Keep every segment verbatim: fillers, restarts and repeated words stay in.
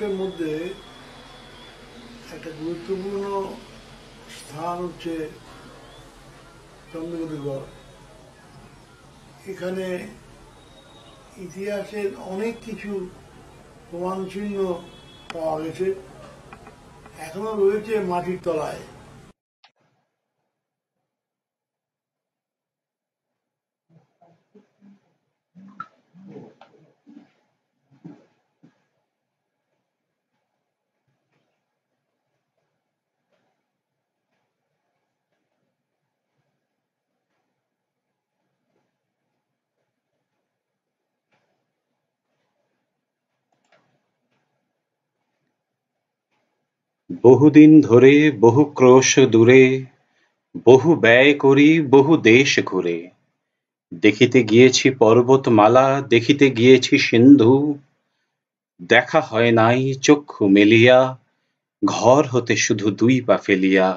সাহিত্যের মধ্যে একটা গুরুত্বপূর্ণ স্থান হচ্ছে চন্দ্রকেতুগড়। এখানে ইতিহাসের অনেক কিছু প্রমাণ চিহ্ন পাওয়া গেছে, এখনো রয়েছে মাটির তলায়। বহুদিন ধরে বহু ক্রোশ দূরে, বহু ব্যয় করি বহু দেশ ঘুরে, দেখিতে গিয়েছি পর্বতমালা, দেখিতে গিয়েছি সিন্ধু, দেখা হয় নাই চক্ষু মেলিয়া, ঘর হতে শুধু দুই পা ফেলিয়া,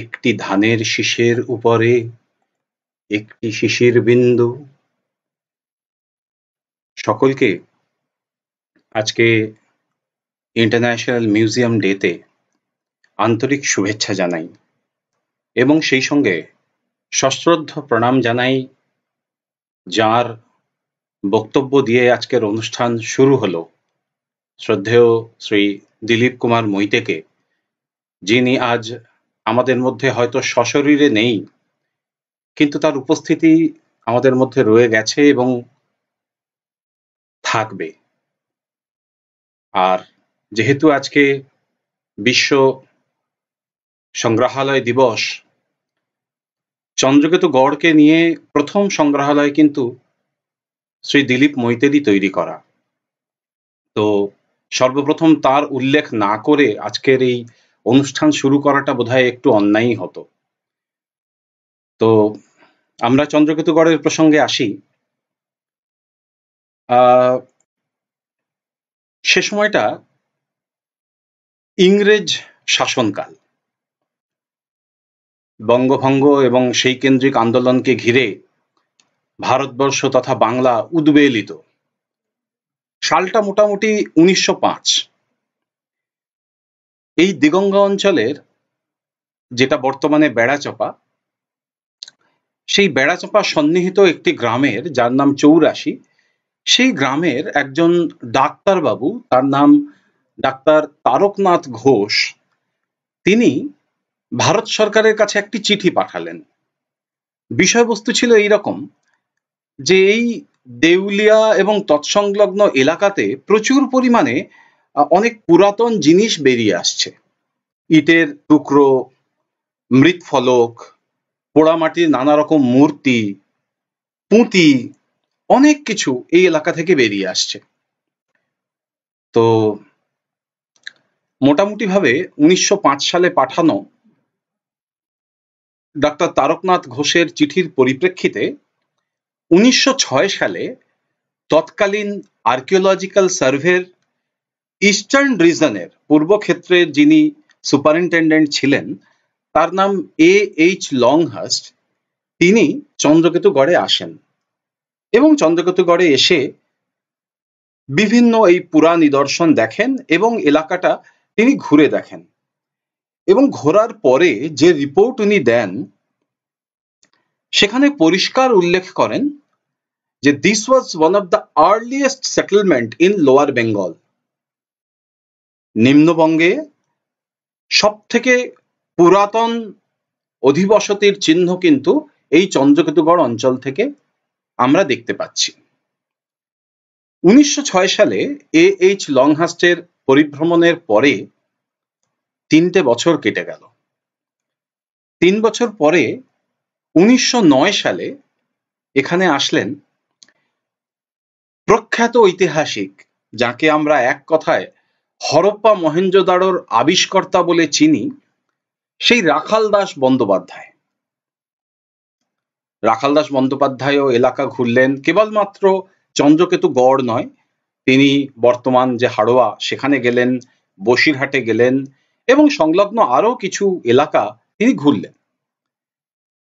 একটি ধানের শীষের উপরে একটি শিশির বিন্দু। সকলকে আজকে ইন্টারন্যাশনাল মিউজিয়াম ডেতে আন্তরিক শুভেচ্ছা জানাই এবং সেই সঙ্গে সশ্রদ্ধ প্রণাম জানাই, যার বক্তব্য দিয়ে আজকের অনুষ্ঠান শুরু হলো। শ্রদ্ধেয় শ্রী দিলীপ কুমার মৈতেকে, যিনি আজ আমাদের মধ্যে হয়তো সশরীরে নেই, কিন্তু তার উপস্থিতি আমাদের মধ্যে রয়ে গেছে এবং থাকবে। আর যেহেতু আজকে বিশ্ব সংগ্রহালয় দিবস, চন্দ্রকেতুগড়কে নিয়ে প্রথম সংগ্রহালয় কিন্তু শ্রী দিলীপ মৈতেরই তৈরি করা। তো সর্বপ্রথম তার উল্লেখ না করে আজকের এই অনুষ্ঠান শুরু করাটা বোধহয় একটু অন্যায়ই হতো। তো আমরা চন্দ্রকেতুগড়ের প্রসঙ্গে আসি। আহ সে সময়টা ইংরেজ শাসনকাল। বঙ্গভঙ্গ এবং সেই কেন্দ্রিক আন্দোলনকে ঘিরে ভারতবর্ষ তথা বাংলা উদ্বেলিত। সালটা মোটামুটি উনিশশো পাঁচ। এই দিগঙ্গা অঞ্চলের, যেটা বর্তমানে বেড়াচাপা, সেই বেড়াচাপা সন্নিহিত একটি গ্রামের, যার নাম চৌরাশি, সেই গ্রামের একজন ডাক্তারবাবু, তার নাম ডাক্তার তারক নাথ ঘোষ, তিনি ভারত সরকারের কাছে একটি চিঠি পাঠালেন। বিষয়বস্তু ছিল এইরকম যে এই দেউলিয়া এবং তৎসংলগ্ন এলাকাতে প্রচুর পরিমাণে অনেক পুরাতন জিনিস বেরিয়ে আসছে। ইটের টুকরো, মৃৎফলক, পোড়ামাটির নানা রকম মূর্তি, পুঁতি, অনেক কিছু এই এলাকা থেকে বেরিয়ে আসছে। তো মোটামুটিভাবে উনিশশো পাঁচ সালে পাঠানো ডাক্তার তারকনাথ ঘোষের চিঠির পরিপ্রেক্ষিতে উনিশশো ছয় সালে তৎকালীন আর্কিওলজিক্যাল সার্ভের ইস্টার্ন রিজনের পূর্বক্ষেত্রে যিনি সুপারিনটেন্ডেন্ট ছিলেন, তার নাম এ এইচ লংহার্স্ট, তিনি চন্দ্রকেতুগড়ে আসেন এবং চন্দ্রকেতুগড়ে এসে বিভিন্ন এই পুরা নিদর্শন দেখেন এবং এলাকাটা তিনি ঘুরে দেখেন। এবং ঘোরার পরে যে রিপোর্ট উনি দেন, সেখানে পরিষ্কার উল্লেখ করেন যে this was one of the earliest settlement in lower Bengal. নিম্নবঙ্গে সব থেকে পুরাতন অধিবসতির চিহ্ন কিন্তু এই চন্দ্রকেতুগড় অঞ্চল থেকে আমরা দেখতে পাচ্ছি। উনিশশো ছয় সালে এ এইচ লংহাস্টের পরিভ্রমণের পরে তিনটে বছর কেটে গেল। তিন বছর পরে উনিশশো নয় সালে এখানে আসলেন প্রখ্যাত ঐতিহাসিক, যাকে আমরা এক কথায় হরপ্পা মহেঞ্জোদারোর আবিষ্কর্তা বলে চিনি, সেই রাখালদাস বন্দ্যোপাধ্যায়। রাখালদাস বন্দ্যোপাধ্যায়ও এলাকা ঘুরলেন, কেবলমাত্র চন্দ্রকেতুগড় নয়, তিনি বর্তমান যে হাড়োয়া সেখানে গেলেন, বসিরহাটে গেলেন এবং সংলগ্ন আরো কিছু এলাকা তিনি ঘুরলেন।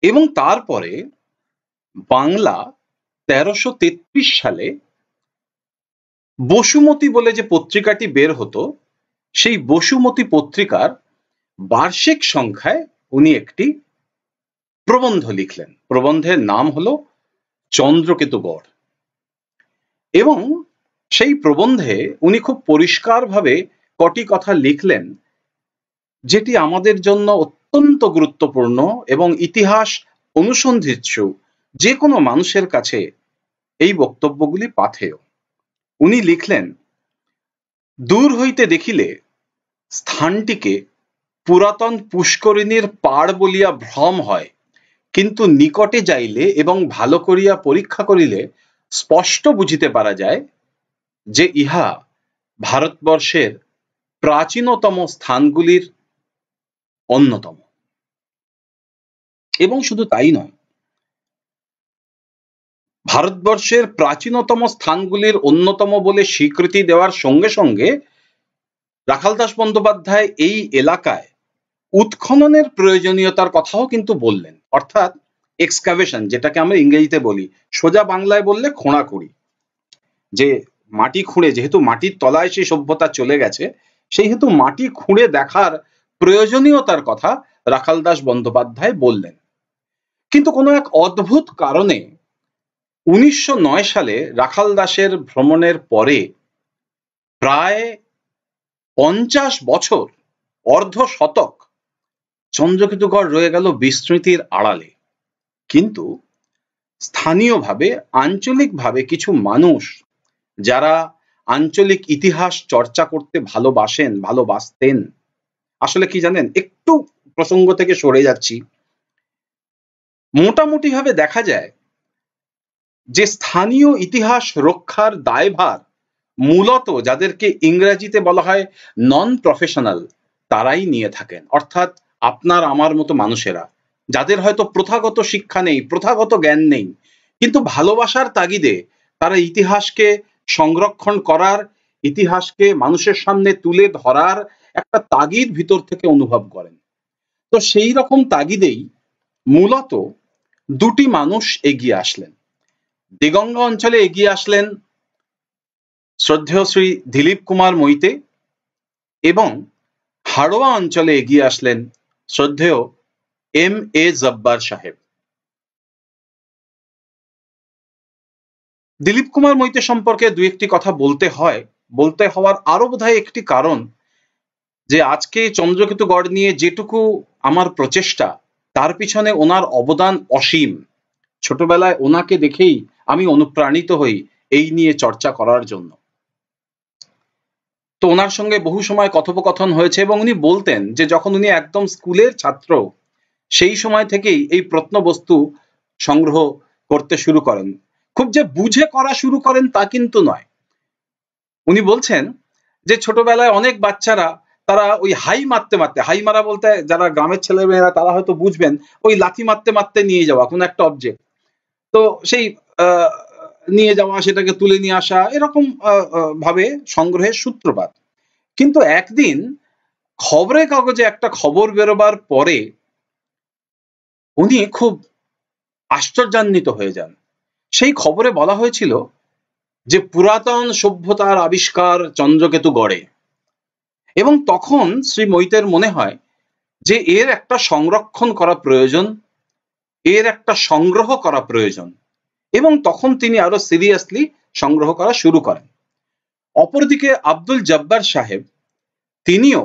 এবং তারপরে বাংলা তেরোশো তেত্রিশ সালে বসুমতী বলে যে পত্রিকাটি বের হতো সেই বসুমতী পত্রিকার বার্ষিক সংখ্যায় উনি একটি প্রবন্ধ লিখলেন। প্রবন্ধের নাম হলো চন্দ্রকেতুগড় এবং সেই প্রবন্ধে উনি খুব পরিষ্কারভাবে কটি কথা লিখলেন যেটি আমাদের জন্য অত্যন্ত গুরুত্বপূর্ণ এবং ইতিহাস অনুসন্ধিৎসু যে কোনো মানুষের কাছে এই বক্তব্যগুলি পাথেয়। উনি লিখলেন, দূর হইতে দেখিলে স্থানটিকে পুরাতন পুষ্করিণীর পাড় বলিয়া ভ্রম হয়, কিন্তু নিকটে যাইলে এবং ভালো করিয়া পরীক্ষা করিলে স্পষ্ট বুঝিতে পারা যায় যে ইহা ভারতবর্ষের প্রাচীনতম স্থানগুলির অন্যতম। এবং শুধু তাই নয়, ভারতবর্ষের প্রাচীনতম স্থানগুলির অন্যতম বলে স্বীকৃতি দেওয়ার সঙ্গে সঙ্গে রাখালদাস বন্দ্যোপাধ্যায় এই এলাকায় উৎখননের প্রয়োজনীয়তার কথাও কিন্তু বললেন, অর্থাৎ এক্সকাভেশন, যেটাকে আমরা ইংরেজিতে বলি, সোজা বাংলায় বললে খোঁড়া করি, যে মাটি খুঁড়ে, যেহেতু মাটির তলায় সেই সভ্যতা চলে গেছে সেই হেতু মাটি খুঁড়ে দেখার প্রয়োজনীয়তার কথা রাখালদাস বন্দ্যোপাধ্যায় বললেন। কিন্তু কোনো এক অদ্ভুত কারণে উনিশশো নয় সালে রাখালদাসের ভ্রমণের পরে প্রায় পঞ্চাশ বছর, অর্ধ শতক চন্দ্রকেতুগড় রয়ে গেল বিস্মৃতির আড়ালে। কিন্তু স্থানীয়ভাবে, আঞ্চলিকভাবে কিছু মানুষ যারা আঞ্চলিক ইতিহাস চর্চা করতে ভালোবাসেন, ভালোবাসতেন, আসলে কি জানেন, একটু প্রসঙ্গ থেকে সরে যাচ্ছি, মোটামুটি ভাবে দেখা যায় যে স্থানীয় ইতিহাস রক্ষার দায়ভার মূলত যাদেরকে ইংরেজিতে বলা হয় নন প্রফেশনাল, তারাই নিয়ে থাকেন, অর্থাৎ আপনার আমার মতো মানুষেরা, যাদের হয়তো প্রথাগত শিক্ষা নেই, প্রথাগত জ্ঞান নেই, কিন্তু ভালোবাসার তাগিদে তারা ইতিহাসকে সংরক্ষণ করার, ইতিহাসকে মানুষের সামনে তুলে ধরার একটা তাগিদ ভিতর থেকে অনুভব করেন। তো সেই রকম তাগিদেই মূলত দুটি মানুষ এগিয়ে আসলেন। দেগঙ্গা অঞ্চলে এগিয়ে আসলেন শ্রদ্ধেয় শ্রী দিলীপ কুমার মৈতে এবং হাড়োয়া অঞ্চলে এগিয়ে আসলেন শ্রদ্ধেয় এম এ জব্বার সাহেব। দিলীপ কুমার মৈতে সম্পর্কে দুই একটি কথা বলতে হয়, বলতে হওয়ার আরো বোধহয় একটি কারণ যে আজকে চন্দ্রকেতুগড় নিয়ে যেটুকু আমার প্রচেষ্টা তার পিছনে ওনার অবদান অসীম। ছোটবেলায় ওনাকে দেখেই আমি অনুপ্রাণিত হই এই নিয়ে চর্চা করার জন্য। তো ওনার সঙ্গে বহু সময় কথোপকথন হয়েছে এবং উনি বলতেন যে যখন উনি একদম স্কুলের ছাত্র সেই সময় থেকেই এই প্রত্নবস্তু সংগ্রহ করতে শুরু করেন। খুব যে বুঝে করা শুরু করেন তা কিন্তু নয়। উনি বলছেন যে ছোটবেলায় অনেক বাচ্চারা তারা ওই হাই মারতে মারতে, হাই মারা বলতে যারা গ্রামের ছেলে মেয়েরা তারা হয়তো বুঝবেন, ওই লাথি মারতে মারতে নিয়ে যাওয়া কোনো একটা অবজেক্ট, তো সেই নিয়ে যাওয়া, সেটাকে তুলে নিয়ে আসা, এরকম ভাবে সংগ্রহের সূত্রপাত। কিন্তু একদিন খবরের কাগজে একটা খবর বেরোবার পরে উনি খুব আশ্চর্যান্বিত হয়ে যান। সেই খবরে বলা হয়েছিল যে পুরাতন সভ্যতার আবিষ্কার চন্দ্রকেতুগড়ে, এবং তখন শ্রী মৈতের মনে হয় যে এর একটা সংরক্ষণ করা প্রয়োজন, এর একটা সংগ্রহ করা প্রয়োজন, এবং তখন তিনি আরো সিরিয়াসলি সংগ্রহ করা শুরু করেন। অপরদিকে আব্দুল জব্বার সাহেব তিনিও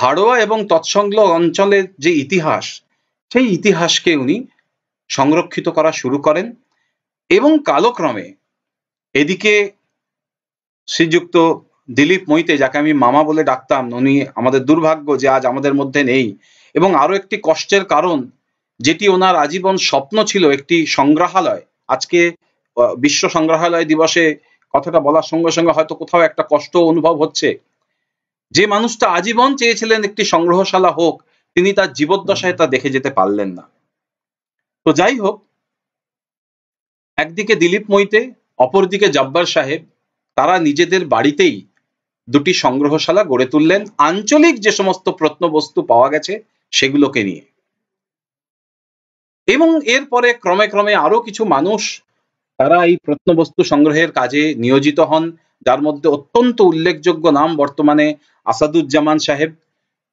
হাড়োয়া এবং তৎসংলগ্ন অঞ্চলের যে ইতিহাস সেই ইতিহাসকে উনি সংরক্ষিত করা শুরু করেন। এবং কালক্রমে এদিকে শ্রীযুক্ত দিলীপ মৈতে, যাকে আমি মামা বলে ডাকতাম, উনি আমাদের দুর্ভাগ্য যে আজ আমাদের মধ্যে নেই, এবং আরো একটি কষ্টের কারণ যেটি ওনার আজীবন স্বপ্ন ছিল, একটি সংগ্রহালয়। আজকে বিশ্ব সংগ্রহালয় দিবসে কথাটা বলার সঙ্গে সঙ্গে হয়তো কোথাও একটা কষ্ট অনুভব হচ্ছে। যে মানুষটা আজীবন চেয়েছিলেন একটি সংগ্রহশালা হোক, তিনি তার জীবদ্দশায় তা দেখে যেতে পারলেন না। তো যাই হোক, একদিকে দিলীপ মৈতে, অপরদিকে জব্বার সাহেব, তারা নিজেদের বাড়িতেই দুটি সংগ্রহশালা গড়ে তুললেন আঞ্চলিক যে সমস্ত প্রত্নবস্তু পাওয়া গেছে সেগুলোকে নিয়ে। এবং এরপরে ক্রমে ক্রমে আরো কিছু মানুষ তারা এই প্রত্নবস্তু সংগ্রহের কাজে নিয়োজিত হন। যার মধ্যে অত্যন্ত উল্লেখযোগ্য নাম বর্তমানে আসাদুজ্জামান সাহেব।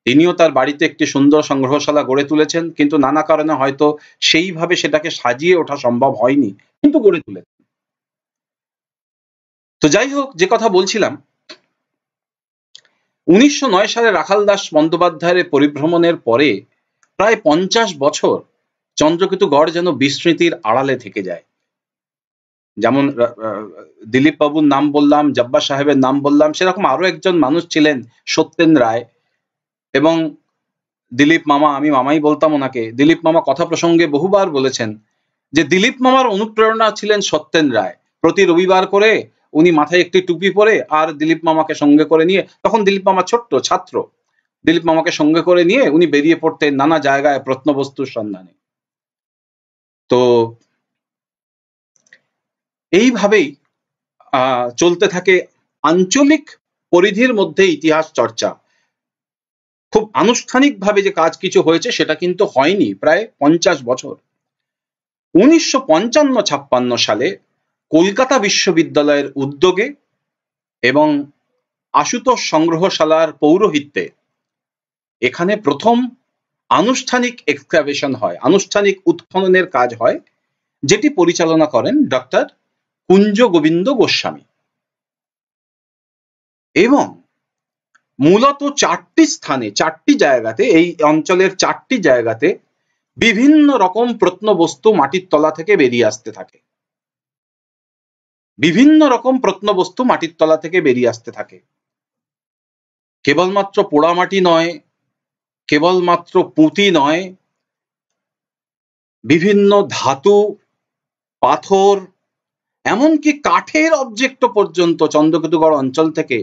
তিনিও তার বাড়িতে একটি সুন্দর সংগ্রহশালা গড়ে তুলেছেন, কিন্তু নানা কারণে হয়তো সেইভাবে সেটাকে সাজিয়ে ওঠা সম্ভব হয়নি, কিন্তু গড়ে তুলেছেন। তো যাই হোক, যে কথা বলছিলাম, উনিশশো নয় সালে রাখালদাস বন্দ্যোপাধ্যায়ের পরিভ্রমণের পরে প্রায় পঞ্চাশ বছর চন্দ্রকেতুগড় যেন বিস্মৃতির আড়ালে থেকে যায়। যেমন দিলীপ বাবুর নাম বললাম, জব্বা সাহেবের নাম বললাম, সেরকম আরো একজন মানুষ ছিলেন সত্যেন রায়। এবং দিলীপ মামা, আমি মামাই বলতাম ওনাকে, দিলীপ মামা কথা প্রসঙ্গে বহুবার বলেছেন যে দিলীপ মামার অনুপ্রেরণা ছিলেন সত্যেন রায়। প্রতি রবিবার করে উনি মাথায় একটি টুপি পরে আর দিলীপ মামাকে সঙ্গে করে নিয়ে, তখন দিলীপ মামা ছোট্ট ছাত্র, দিলীপ মামাকে সঙ্গে করে নিয়ে উনি বেরিয়ে পড়তেন নানা জায়গায় প্রত্নবস্তুর সন্ধানে। তো এইভাবেই চলতে থাকে আঞ্চলিক পরিধির মধ্যে ইতিহাস চর্চা। খুব আনুষ্ঠানিকভাবে যে কাজ কিছু হয়েছে সেটা কিন্তু হয়নি প্রায় পঞ্চাশ বছর। উনিশশো পঞ্চান্ন ছাপ্পান্ন সালে কলকাতা বিশ্ববিদ্যালয়ের উদ্যোগে এবং আশুতোষ সংগ্রহশালার পৌরোহিত্যে এখানে প্রথম আনুষ্ঠানিক এক্সক্যাভেশন হয়, আনুষ্ঠানিক উৎখননের কাজ হয়, যেটি পরিচালনা করেন ডক্টর কুঞ্জ গোবিন্দ গোস্বামী। এবং মূলত চারটি স্থানে, চারটি জায়গাতে, এই অঞ্চলের চারটি জায়গাতে বিভিন্ন রকম প্রত্নবস্তু মাটির তলা থেকে বেরিয়ে আসতে থাকে, বিভিন্ন রকম প্রত্নবস্তু মাটির তলা থেকে বেরিয়ে আসতে থাকে। কেবলমাত্র পোড়ামাটি নয়, কেবলমাত্র পুঁতি নয়, বিভিন্ন ধাতু, পাথর, এমনকি কাঠের অবজেক্ট পর্যন্ত চন্দ্রকেতুগড় অঞ্চল থেকে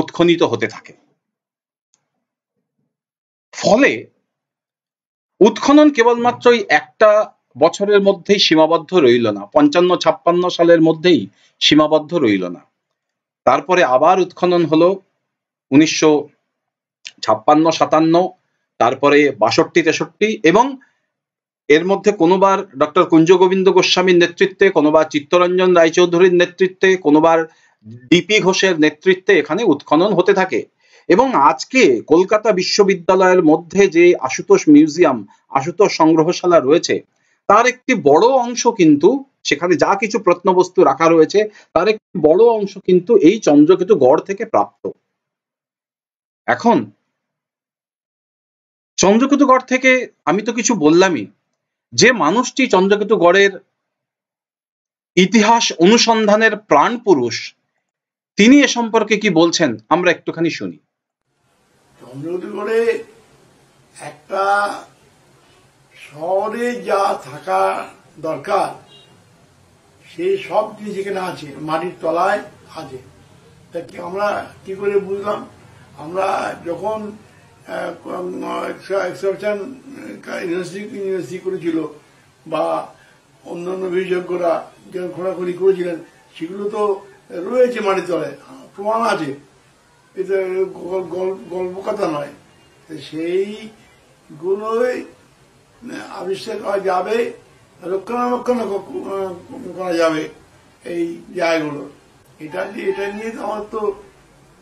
উৎখনিত হতে থাকে। ফলে উৎখনন কেবলমাত্র একটা বছরের মধ্যেই সীমাবদ্ধ রইল না, পঞ্চান্ন ছাপ্পান্ন সালের মধ্যেই সীমাবদ্ধ রইল না। তারপরে আবার উৎখনন হলো উনিশশো ছাপ্পান্ন সাতান্ন, তারপরে বাষট্টি তেষট্টি, এবং এর মধ্যে কোনোবার ডক্টর কুঞ্জ গোবিন্দ গোস্বামীর নেতৃত্বে, কোনোবার চিত্তরঞ্জন রায়চৌধুরীর নেতৃত্বে, কোনোবার ডিপি ঘোষের নেতৃত্বে এখানে উৎখনন হতে থাকে। এবং আজকে কলকাতা বিশ্ববিদ্যালয়ের মধ্যে যে আশুতোষ মিউজিয়াম, আশুতোষ সংগ্রহশালা রয়েছে, তার একটি বড় অংশ কিন্তু, সেখানে যা কিছু প্রত্নবস্তু রাখা রয়েছে তার একটি বড় অংশ কিন্তু এই চন্দ্রকেতুগড় থেকে প্রাপ্ত। এখন চন্দ্রকেতুগড় থেকে আমি তো কিছু বললামই, যে মানুষটি চন্দ্রকেতুগড়ের ইতিহাস অনুসন্ধানের প্রাণ পুরুষ, তিনি এ সম্পর্কে কি বলছেন আমরা একটুখানি শুনি। চন্দ্রকেতুগড়ে একটা শহরে যা থাকা দরকার সেই সব জিনিস এখানে আছে, মাটির তলায় আছে। তাকে আমরা কি করে বুঝলাম? আমরা যখন এক্সকাভেশন ইউনিভার্সিটি করেছিল বা অন্যান্য বিশেষজ্ঞরা যে খোঁড়াখুঁড়ি করেছিলেন, সেগুলো তো রয়েছে মাটির তলায়, প্রমাণ আছে, এটা গল্প কথা নয়। সেইগুলোই আবিষ্কার করা যাবে, রক্ষণাবেক্ষণ করা যাবে এই জায়গাগুলো। এটা এটা নিয়ে আমার তো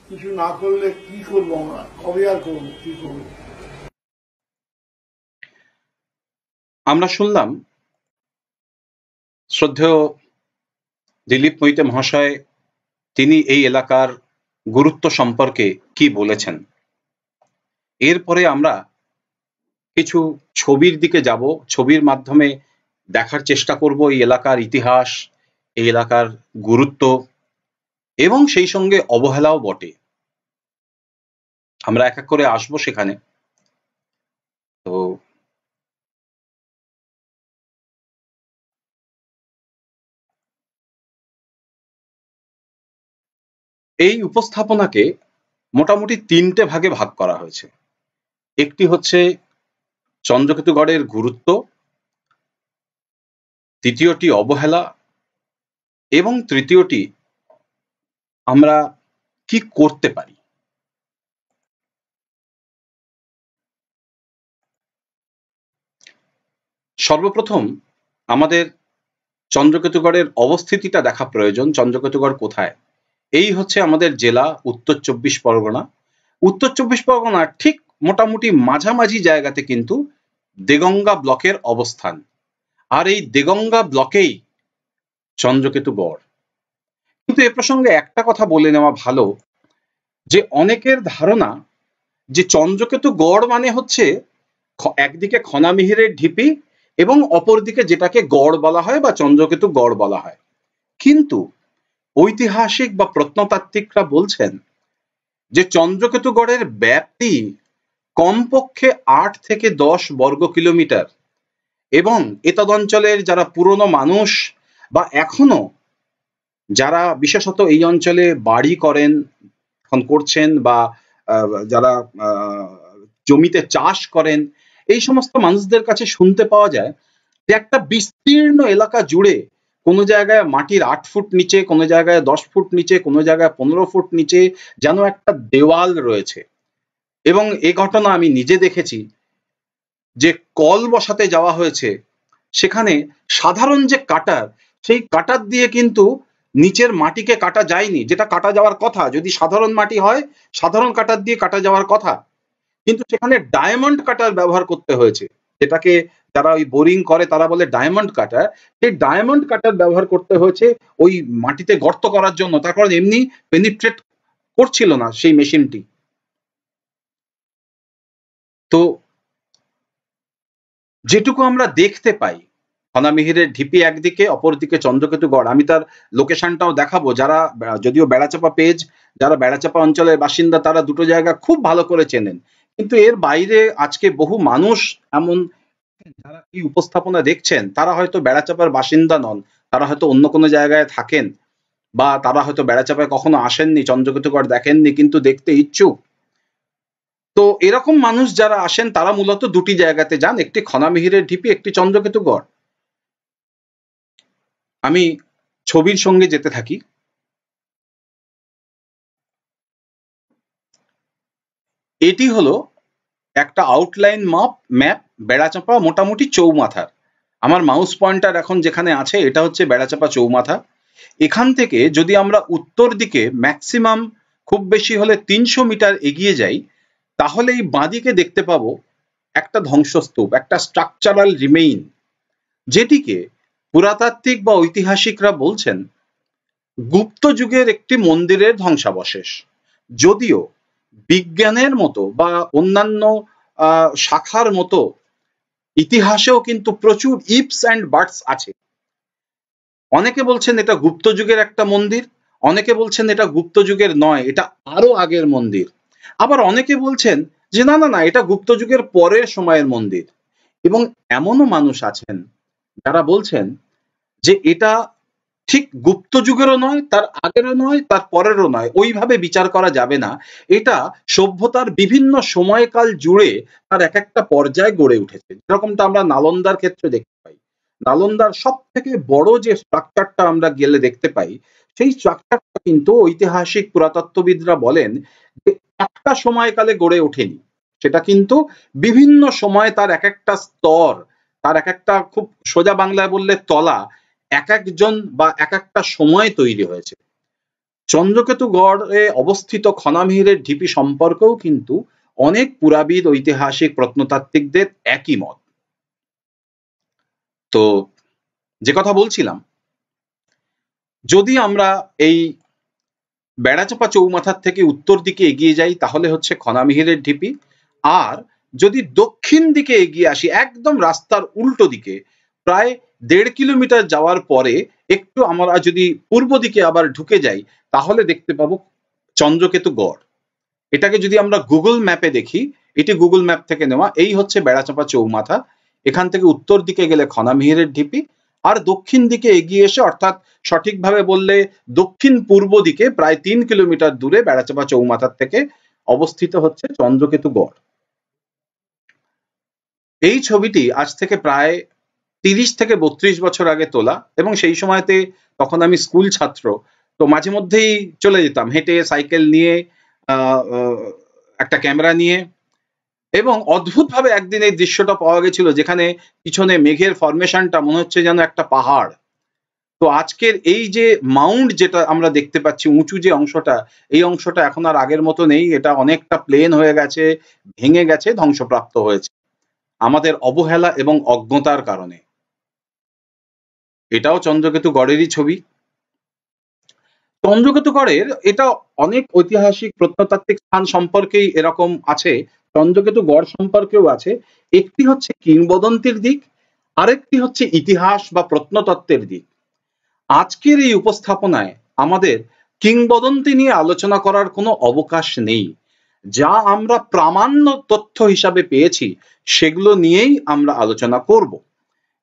কিছু না করলে কি করবো আমরা, কবে আর করবো, কি করবো। আমরা শুনলাম শ্রদ্ধেয় দিলীপ মৈত্য মহাশয় তিনি এই এলাকার গুরুত্ব সম্পর্কে কি বলেছেন। এরপরে আমরা কিছু ছবির দিকে যাব, ছবির মাধ্যমে দেখার চেষ্টা করব এই এলাকার ইতিহাস, এই এলাকার গুরুত্ব, এবং সেই সঙ্গে অবহেলাও বটে। আমরা এক এক করে আসবো সেখানে। তো এই উপস্থাপনাকে মোটামুটি তিনটে ভাগে ভাগ করা হয়েছে। একটি হচ্ছে চন্দ্রকেতুগড়ের গুরুত্ব, দ্বিতীয়টি অবহেলা, এবং তৃতীয়টি আমরা কি করতে পারি। সর্বপ্রথম আমাদের चंद्रकेतुगढ़ अवस्थिति देखा प्रयोजन। चंद्रकेतुगढ़ कोथाय এই হচ্ছে আমাদের জেলা উত্তর চব্বিশ পরগনা। উত্তর চব্বিশ পরগনা ঠিক মোটামুটি মাঝামাঝি জায়গাতে কিন্তু দেগঙ্গা ব্লকের অবস্থান। আর এই দেগঙ্গা ব্লকেই চন্দ্রকেতুগড়। কিন্তু এ প্রসঙ্গে একটা কথা বলে নেওয়া ভালো যে অনেকের ধারণা যে চন্দ্রকেতুগড় মানে হচ্ছে একদিকে খনামিহিরের ঢিপি এবং অপরদিকে যেটাকে গড় বলা হয় বা চন্দ্রকেতুগড় বলা হয়, কিন্তু ঐতিহাসিক বা প্রত্নতাত্ত্বিকরা বলছেন যে চন্দ্রকেতুগড়ের ব্যাপ্তি কমপক্ষে আট থেকে দশ বর্গ কিলোমিটার এবং এতদঞ্চলের যারা পুরনো মানুষ বা এখনো যারা বিশেষত এই অঞ্চলে বাড়ি করেন করছেন বা যারা জমিতে চাষ করেন এই সমস্ত মানুষদের কাছে শুনতে পাওয়া যায় যে একটা বিস্তীর্ণ এলাকা জুড়ে কোনো জায়গায় মাটির আট ফুট নিচে, কোনো জায়গায় দশ ফুট নিচে, কোনো জায়গায় পনেরো ফুট নিচে যেন একটা দেওয়াল রয়েছে। এবং এ ঘটনা আমি নিজে দেখেছি যে কল বসাতে যাওয়া হয়েছে, সেখানে সাধারণ যে কাটার সেই কাটার দিয়ে কিন্তু নিচের মাটিকে কাটা যায়নি, যেটা কাটা যাওয়ার কথা যদি সাধারণ মাটি হয় সাধারণ কাটার দিয়ে কাটা যাওয়ার কথা, কিন্তু সেখানে ডায়মন্ড কাটার ব্যবহার করতে হয়েছে। যেটাকে যারা ওই বোরিং করে তারা বলে ডায়মন্ড কাটার। সেই ডায়মন্ড কাটার ব্যবহার করতে হয়েছে ওই মাটিতে গর্ত করার জন্য, তার কারণ এমনি পেনিট্রেট করছিল না সেই মেশিনটি। তো যেটুকু আমরা দেখতে পাই খনা মিহিরের ঢিপি একদিকে, অপরদিকে চন্দ্রকেতুগড়। আমি তার লোকেশনটাও দেখাবো। যারা যদিও বেড়াচাপা পেজ যারা বেড়াচাপা অঞ্চলের বাসিন্দা তারা দুটো জায়গা খুব ভালো করে চেনেন, কিন্তু এর বাইরে আজকে বহু মানুষ এমন যারা এই উপস্থাপনা দেখছেন তারা হয়তো বেড়াচাপার বাসিন্দা নন, তারা হয়তো অন্য কোনো জায়গায় থাকেন বা তারা হয়তো বেড়াচাপায় কখনো আসেননি, চন্দ্রকেতুগড় দেখেননি কিন্তু দেখতে ইচ্ছুক। তো এরকম মানুষ যারা আসেন তারা মূলত দুটি জায়গাতে যান, একটি খনা মিহিরের ঢিপি, একটি চন্দ্রকেতুগড়। আমি ছবির সঙ্গে যেতে থাকি। এটি হলো একটা আউটলাইন ম্যাপ ম্যাপ বেড়াচাপা মোটামুটি চৌমাথার। আমার মাউস পয়েন্টার এখন যেখানে আছে এটা হচ্ছে বেড়াচাপা চৌমাথা। এখান থেকে যদি আমরা উত্তর দিকে ম্যাক্সিমাম খুব বেশি হলে তিনশো মিটার এগিয়ে যাই তাহলে এই বাঁদিকে দেখতে পাবো একটা ধ্বংসস্তূপ, একটা স্ট্রাকচারাল রিমেইন, যেটিকে পুরাতাত্ত্বিক বা ঐতিহাসিকরা বলছেন গুপ্ত যুগের একটি মন্দিরের ধ্বংসাবশেষ। যদিও বিজ্ঞানের মতো বা অন্যান্য শাখার মতো ইতিহাসেও কিন্তু প্রচুর ইপস অ্যান্ড বাটস আছে। অনেকে বলছেন এটা গুপ্ত যুগের একটা মন্দির, অনেকে বলছেন এটা গুপ্ত যুগের নয়, এটা আরো আগের মন্দির। আবার অনেকে বলছেন যে না না না এটা গুপ্ত যুগের পরের সময়ের মন্দির। এবং এমনও মানুষ আছেন যারা বলছেন যে এটা ঠিক গুপ্ত যুগেরও নয়, তার আগেরও নয়, তার পরেরও নয়, ওইভাবে বিচার করা যাবে না, এটা সভ্যতার বিভিন্ন সময়কাল জুড়ে তার এক একটা পর্যায়ে গড়ে উঠেছে। যেরকমটা আমরা নালন্দার ক্ষেত্রে দেখতে পাই। নালন্দার সব থেকে বড় যে স্ট্রাকচারটা আমরা গেলে দেখতে পাই সেই স্ট্রাকচারটা কিন্তু ঐতিহাসিক পুরাতত্ত্ববিদরা বলেন যে একটা সময়কালে গড়ে ওঠেনি, সেটা কিন্তু বিভিন্ন সময় তার এক একটা স্তর, তার এক একটা খুব সোজা বাংলায় বললে তলা, এক একজন বা এক একটা সময় তৈরি হয়েছে। চন্দ্রকেতুগড়ে অবস্থিত খনামিহিরের ঢিপি সম্পর্কেও কিন্তু অনেক পুরাবিদ ঐতিহাসিক প্রত্নতাত্ত্বিকদের একই মত। তো যে কথা বলছিলাম, যদি আমরা এই বেড়াচাপা চৌমাথার থেকে উত্তর দিকে এগিয়ে যাই তাহলে হচ্ছে খনামিহিরের ঢিপি। আর যদি দক্ষিণ দিকে এগিয়ে আসি একদম রাস্তার উল্টো দিকে প্রায় দেড় কিলোমিটার যাওয়ার পরে একটু আমরা যদি পূর্ব দিকে আবার ঢুকে যাই তাহলে দেখতে পাবো চন্দ্রকেতুগড়। এটাকে যদি আমরা গুগল ম্যাপে দেখি, এটি গুগল ম্যাপ থেকে নেওয়া, এই হচ্ছে বেড়াচাপা চৌমাথা। এখান থেকে উত্তর দিকে গেলে খনামিহিরের ঢিপি আর দক্ষিণ দিকে এগিয়ে এসে অর্থাৎ সঠিকভাবে বললে দক্ষিণ পূর্ব দিকে প্রায় তিন কিলোমিটার দূরে বেড়াচাপা চৌমাথার থেকে অবস্থিত হচ্ছে চন্দ্রকেতুগড়। এই ছবিটি আজ থেকে প্রায় তিরিশ থেকে বত্রিশ বছর আগে তোলা এবং সেই সময়তে তখন আমি স্কুল ছাত্র। তো মাঝে মধ্যেই চলে যেতাম হেঁটে, সাইকেল নিয়ে, একটা ক্যামেরা নিয়ে। এবং অদ্ভুতভাবে একদিন এই দৃশ্যটা পাওয়া গেছিল যেখানে পিছনে মেঘের ফরমেশনটা মনে হচ্ছে যেন একটা পাহাড়, तो आजकल এই যে মাউন্ট যেটা আমরা দেখতে পাচ্ছি উঁচু যে অংশটা এই অংশটা এখন আর আগের মতো নেই, এটা অনেকটা প্লেন হয়ে গেছে, ভেঙে গেছে, ধ্বংসপ্রাপ্ত হয়েছে আমাদের অবহেলা এবং অজ্ঞতার কারণে। এটাও চন্দ্রকেতুগড়েরই ছবি। চন্দ্রকেতুগড়ের এটা অনেক ঐতিহাসিক প্রত্নতাত্ত্বিক স্থান সম্পর্কেই এরকম আছে, চন্দ্রকেতুগড় সম্পর্কেও আছে। একটি হচ্ছে কিংবদন্তির দিক, আরেকটি হচ্ছে ইতিহাস বা প্রত্নতত্ত্বের দিক। আজকের এই উপস্থাপনায় আমাদের কিংবদন্তি নিয়ে আলোচনা করার কোনো অবকাশ নেই, যা আমরা প্রামাণ্য তথ্য হিসাবে পেয়েছি সেগুলো নিয়েই আমরা আলোচনা করব।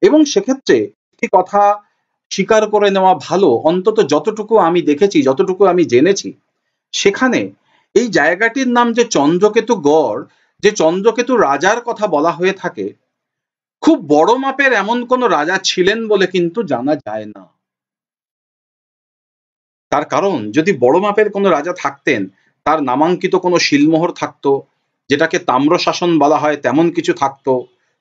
এবং সেক্ষেত্রে একটি কথা স্বীকার করে নেওয়া ভালো, অন্তত যতটুকু আমি দেখেছি, যতটুকু আমি জেনেছি, সেখানে এই জায়গাটির নাম যে চন্দ্রকেতু গড়, যে চন্দ্রকেতু রাজার কথা বলা হয়ে থাকে, খুব বড় মাপের এমন কোন রাজা ছিলেন বলে কিন্তু জানা যায় না। তার কারণ যদি বড় মাপের কোনো রাজা থাকতেন তার নামাঙ্কিত কোনো শিলমোহর থাকতো, যেটাকে তাম্রশাসন বলা হয় তেমন কিছু থাকতো,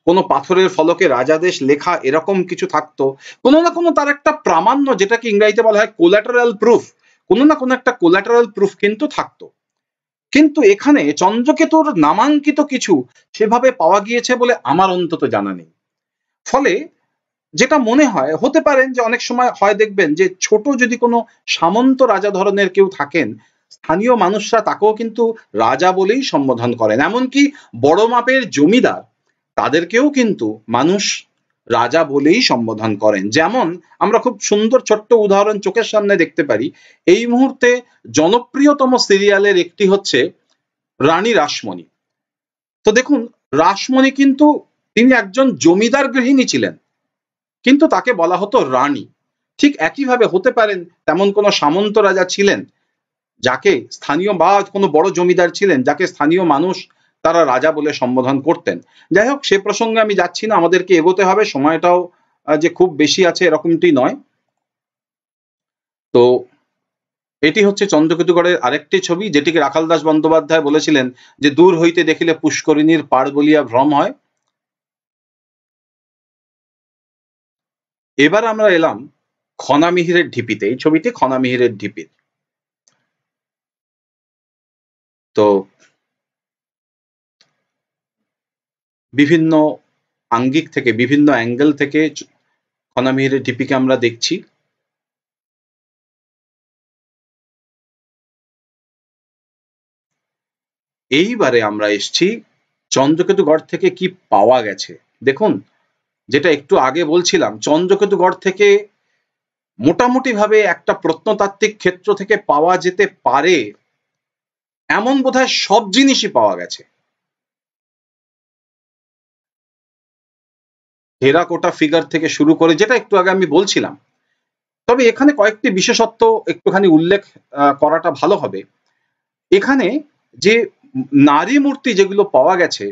কোনো পাথরের ফলকে রাজাদেশ লেখা এরকম কিছু থাকতো, কোনো না কোনো তার একটা প্রামাণ্য, যেটাকে ইংরেজিতে বলা হয় কোলাটারাল প্রুফ, কোনো না কোনো একটা কোলাটারাল প্রুফ কিন্তু থাকতো। কিন্তু এখানে চন্দ্রকেতুর নামাঙ্কিত কিছু সেভাবে পাওয়া গিয়েছে বলে আমার অন্তত জানা নেই। ফলে যেটা মনে হয়, হতে পারেন যে অনেক সময় হয় দেখবেন যে ছোট যদি কোনো সামন্ত রাজা ধরনের কেউ থাকেন, স্থানীয় মানুষরা তাকেও কিন্তু রাজা বলেই সম্বোধন করেন। এমনকি বড় মাপের জমিদার তাদেরকেও কিন্তু মানুষ রাজা বলেই সম্বোধন করেন। যেমন আমরা খুব সুন্দর ছোট্ট উদাহরণ চোখের সামনে দেখতে পারি। এই মুহূর্তে জনপ্রিয়তম সিরিয়ালের একটি হচ্ছে রানী রাসমণি। তো দেখুন, রাসমণি কিন্তু তিনি একজন জমিদার গৃহিণী ছিলেন, কিন্তু তাকে বলা হতো রানী। ঠিক একইভাবে হতে পারেন তেমন কোনো সামন্ত রাজা ছিলেন যাকে স্থানীয়, বা কোনো বড় জমিদার ছিলেন যাকে স্থানীয় মানুষ তারা রাজা বলে সম্বোধন করতেন। যাই হোক, সে প্রসঙ্গে আমি যাচ্ছি না, আমাদেরকে এগোতে হবে, সময়টাও যে খুব বেশি আছে এরকমটি নয়। তো এটি হচ্ছে চন্দ্রকেতুগড়ের আরেকটি ছবি, যেটিকে রাখালদাস বন্দ্যোপাধ্যায় বলেছিলেন যে দূর হইতে দেখিলে পুষ্করিণীর পার বলিয়া ভ্রম হয়। এবার আমরা এলাম খনা মিহিরের ঢিপিতে। এই ছবিটি খনা মিহিরের ঢিপির। তো বিভিন্ন আঙ্গিক থেকে, বিভিন্ন অ্যাঙ্গেল থেকে খনা মিহিরের ঢিপিকে আমরা দেখছি। এইবারে আমরা এসছি চন্দ্রকেতুগড় থেকে কি পাওয়া গেছে। দেখুন, যেটা একটু আগে বলছিলাম, চন্দ্রকেতুগড় থেকে মোটামুটি ভাবে একটা প্রত্নতাত্ত্বিক ক্ষেত্র থেকে পাওয়া যেতে পারে এমন বোধহয় সব জিনিসই পাওয়া গেছে। টেরাকোটা ফিগার থেকে শুরু করে, যেটা একটু আগে আমি বলছিলাম। তবে এখানে কয়েকটি বিশেষত্ব একটুখানি উল্লেখ করাটা ভালো হবে। এখানে যে নারী মূর্তি যেগুলো পাওয়া গেছে,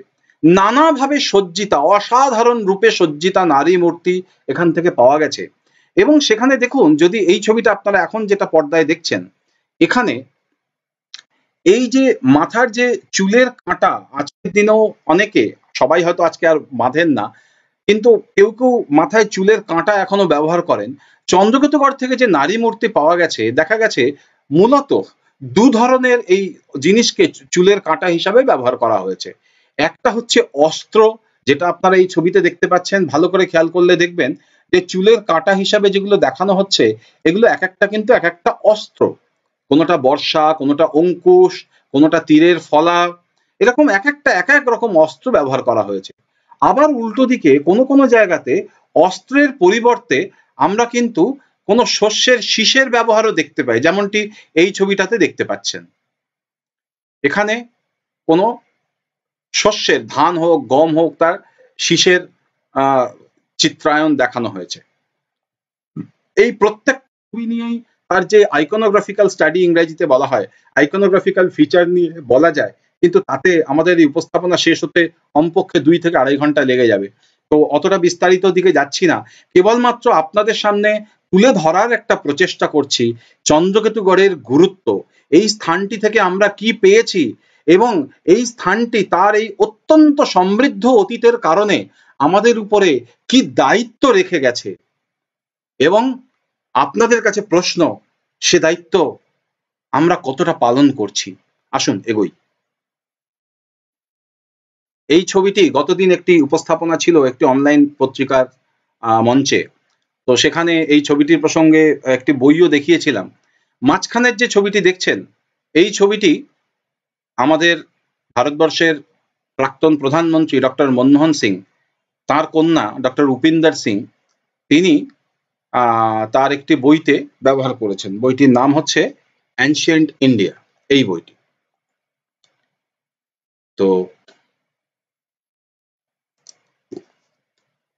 নানাভাবে সজ্জিতা, অসাধারণ রূপে সজ্জিতা নারী মূর্তি এখান থেকে পাওয়া গেছে। এবং সেখানে দেখুন, যদি এই ছবিটা আপনারা এখন যেটা পর্দায় দেখছেন, এখানে এই যে মাথার যে চুলের কাঁটা, আজকের দিনেও অনেকে, সবাই হয়তো আজকে আর বাঁধেন না, কিন্তু কেউ কেউ মাথায় চুলের কাঁটা এখনো ব্যবহার করেন। চন্দ্রকেতুগড় থেকে যে নারী মূর্তি পাওয়া গেছে, দেখা গেছে মূলত দু ধরনের এই জিনিসকে চুলের কাঁটা হিসাবে ব্যবহার করা হয়েছে। একটা হচ্ছে অস্ত্র, যেটা আপনারা এই ছবিতে দেখতে পাচ্ছেন, ভালো করে খেয়াল করলে দেখবেন যে চুলের কাঁটা হিসাবে যেগুলো দেখানো হচ্ছে এগুলো এক একটা কিন্তু এক একটা অস্ত্র, কোনোটা বর্ষা, কোনোটা অঙ্কুশ, কোনোটা তীরের ফলা, এরকম এক একটা এক এক রকম অস্ত্র ব্যবহার করা হয়েছে। আবার উল্টো দিকে কোনো কোনো জায়গাতে অস্ত্রের পরিবর্তে আমরা কিন্তু কোনো শস্যের শীষের ব্যবহারও দেখতে পাই, যেমনটি এই ছবিটাতে দেখতে পাচ্ছেন। এখানে কোনো শস্যের, ধান হোক, গম হোক, তার শীষের চিত্রায়ন দেখানো হয়েছে। এই প্রত্যেক ছবি নিয়েই তার যে আইকনোগ্রাফিক্যাল স্টাডি ইংরেজিতে বলা হয়, আইকনোগ্রাফিক্যাল ফিচার নিয়ে বলা যায়, কিন্তু তাতে আমাদের এই উপস্থাপনা শেষ হতে কমপক্ষে দুই থেকে আড়াই ঘন্টা লেগে যাবে। তো অতটা বিস্তারিত দিকে যাচ্ছি না, কেবলমাত্র আপনাদের সামনে তুলে ধরার একটা প্রচেষ্টা করছি চন্দ্রকেতুগড়ের গুরুত্ব, এই স্থানটি থেকে আমরা কি পেয়েছি এবং এই স্থানটি তার এই অত্যন্ত সমৃদ্ধ অতীতের কারণে আমাদের উপরে কি দায়িত্ব রেখে গেছে এবং আপনাদের কাছে প্রশ্ন, সে দায়িত্ব আমরা কতটা পালন করছি? আসুন এগোই। এই ছবিটি গতদিন একটি উপস্থাপনা ছিল একটি অনলাইন পত্রিকার মঞ্চে, তো সেখানে এই ছবিটির প্রসঙ্গে একটি বইও দেখিয়েছিলাম। মাঝখানের যে ছবিটি দেখছেন, এই ছবিটি আমাদের ভারতবর্ষের প্রাক্তন প্রধানমন্ত্রী ডক্টর মনমোহন সিং, তার কন্যা ডক্টর উপিন্দর সিং, তিনি তার একটি বইতে ব্যবহার করেছেন। বইটির নাম হচ্ছে অ্যানশিয়েন্ট ইন্ডিয়া। এই বইটি তো